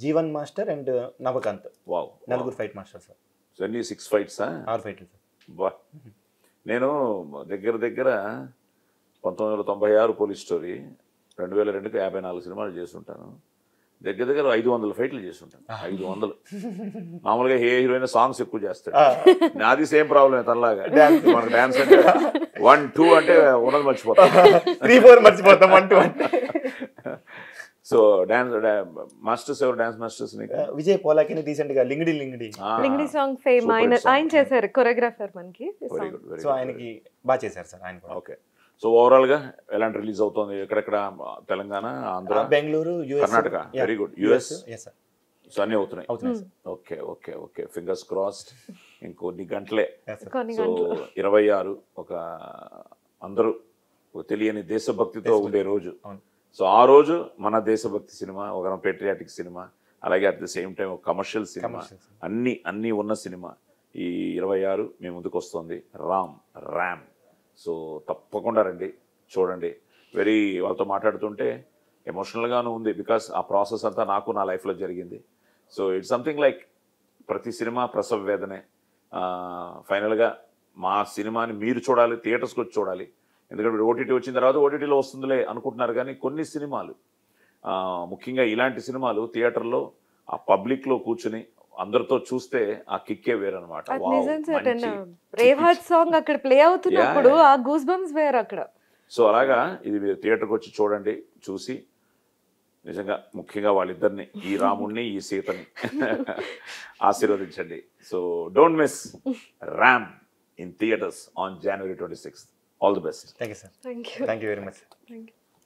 జీవన్ మాస్టర్ and Navakanth. Wow, నలుగురు ఫైట్ మాస్టర్ సార్. అన్ని సిక్స్ ఫైట్స్, ఆరు ఫైట్లు సార్. నేను దగ్గర దగ్గర పంతొమ్మిది వందల తొంభై ఆరు పోలీస్ స్టోరీ, రెండు వేల రెండుకు యాభై నాలుగు సినిమాలు చేస్తుంటాను. దగ్గర దగ్గర ఐదు వందల ఫైట్లు చేస్తుంటాను. ఐదు వందలు మామూలుగా ఏ హీరోయిన్ సాంగ్స్ ఎక్కువ చేస్తాడు. నాది సేమ్ ప్రాబ్లమే, తనలాగా మనకు డాన్స్ అంటే వన్ టూ అంటే ఉన్నది మర్చిపోతాం, త్రీ ఫోర్ మర్చిపోతాం, వన్ టూ అంటే. సో డాన్స్ మాస్టర్స్ ఎవరు dance masters? విజయ్ పోలాకి recent గా లింగడి లింగడి లింగడి సాంగ్ ఫేమ్ ఆయన ఆయన చేశారు, కొరియోగ్రాఫర్ మనకి. సో ఆయనకి బాగా చేశారు సార్ ఆయన. ఓకే. సో ఓవరాల్ గా ఎలాంటి రిలీజ్ అవుతుంది ఎక్కడెక్కడ? Telangana, Andhra, Bengaluru, Karnataka. Very good. US so అన్ని అవుతున్నాయి. Okay okay okay. Fingers crossed. ఇంకొన్ని గంటలే సో ఇరవై ఆరు ఒక అందరూ తెలియని దేశభక్తితో ఉండే రోజు. సో ఆ రోజు మన దేశభక్తి సినిమా, ఒక పేట్రియాటిక్ సినిమా, అలాగే అట్ ద సేమ్ టైం ఒక కమర్షియల్ సినిమా, అన్ని అన్నీ ఉన్న సినిమా ఈ ఇరవై ఆరు మీ ముందుకు వస్తుంది. రామ్ ర్యామ్. సో తప్పకుండా రండి, చూడండి. వెరీ వాళ్ళతో మాట్లాడుతుంటే ఎమోషనల్గాను ఉంది, బికాస్ ఆ ప్రాసెస్ అంతా నాకు నా లైఫ్లో జరిగింది. సో ఇట్స్ సంథింగ్ లైక్ ప్రతి సినిమా ప్రసవ వేదనే. ఫైనల్గా మా సినిమాని మీరు చూడాలి, థియేటర్స్కి వచ్చి చూడాలి. ఎందుకంటే ఓటీటీ వచ్చిన తర్వాత ఓటీటీలో వస్తుందిలే అనుకుంటున్నారు, కానీ కొన్ని సినిమాలు ముఖ్యంగా ఇలాంటి సినిమాలు థియేటర్లో ఆ పబ్లిక్లో కూర్చుని అందరితో చూస్తే ఆ కిక్కే వేరనమాట. బ్రేవ్హార్ట్స్ సాంగ్ అక్కడ ప్లే అవుతున్నప్పుడు ఆ గూస్ బంప్స్ వేరు అక్కడ. సో అలాగా ఇది మీరు థియేటర్కి వచ్చి చూడండి. చూసి నిజంగా ముఖ్యంగా వాళ్ళిద్దరిని, ఈ రాముడిని ఈ సీతని ఆశీర్వదించండి. So don't miss RAM in theatres on January twenty sixth. All the best. Thank you, sir. Thank you. Thank you very much. Thank you.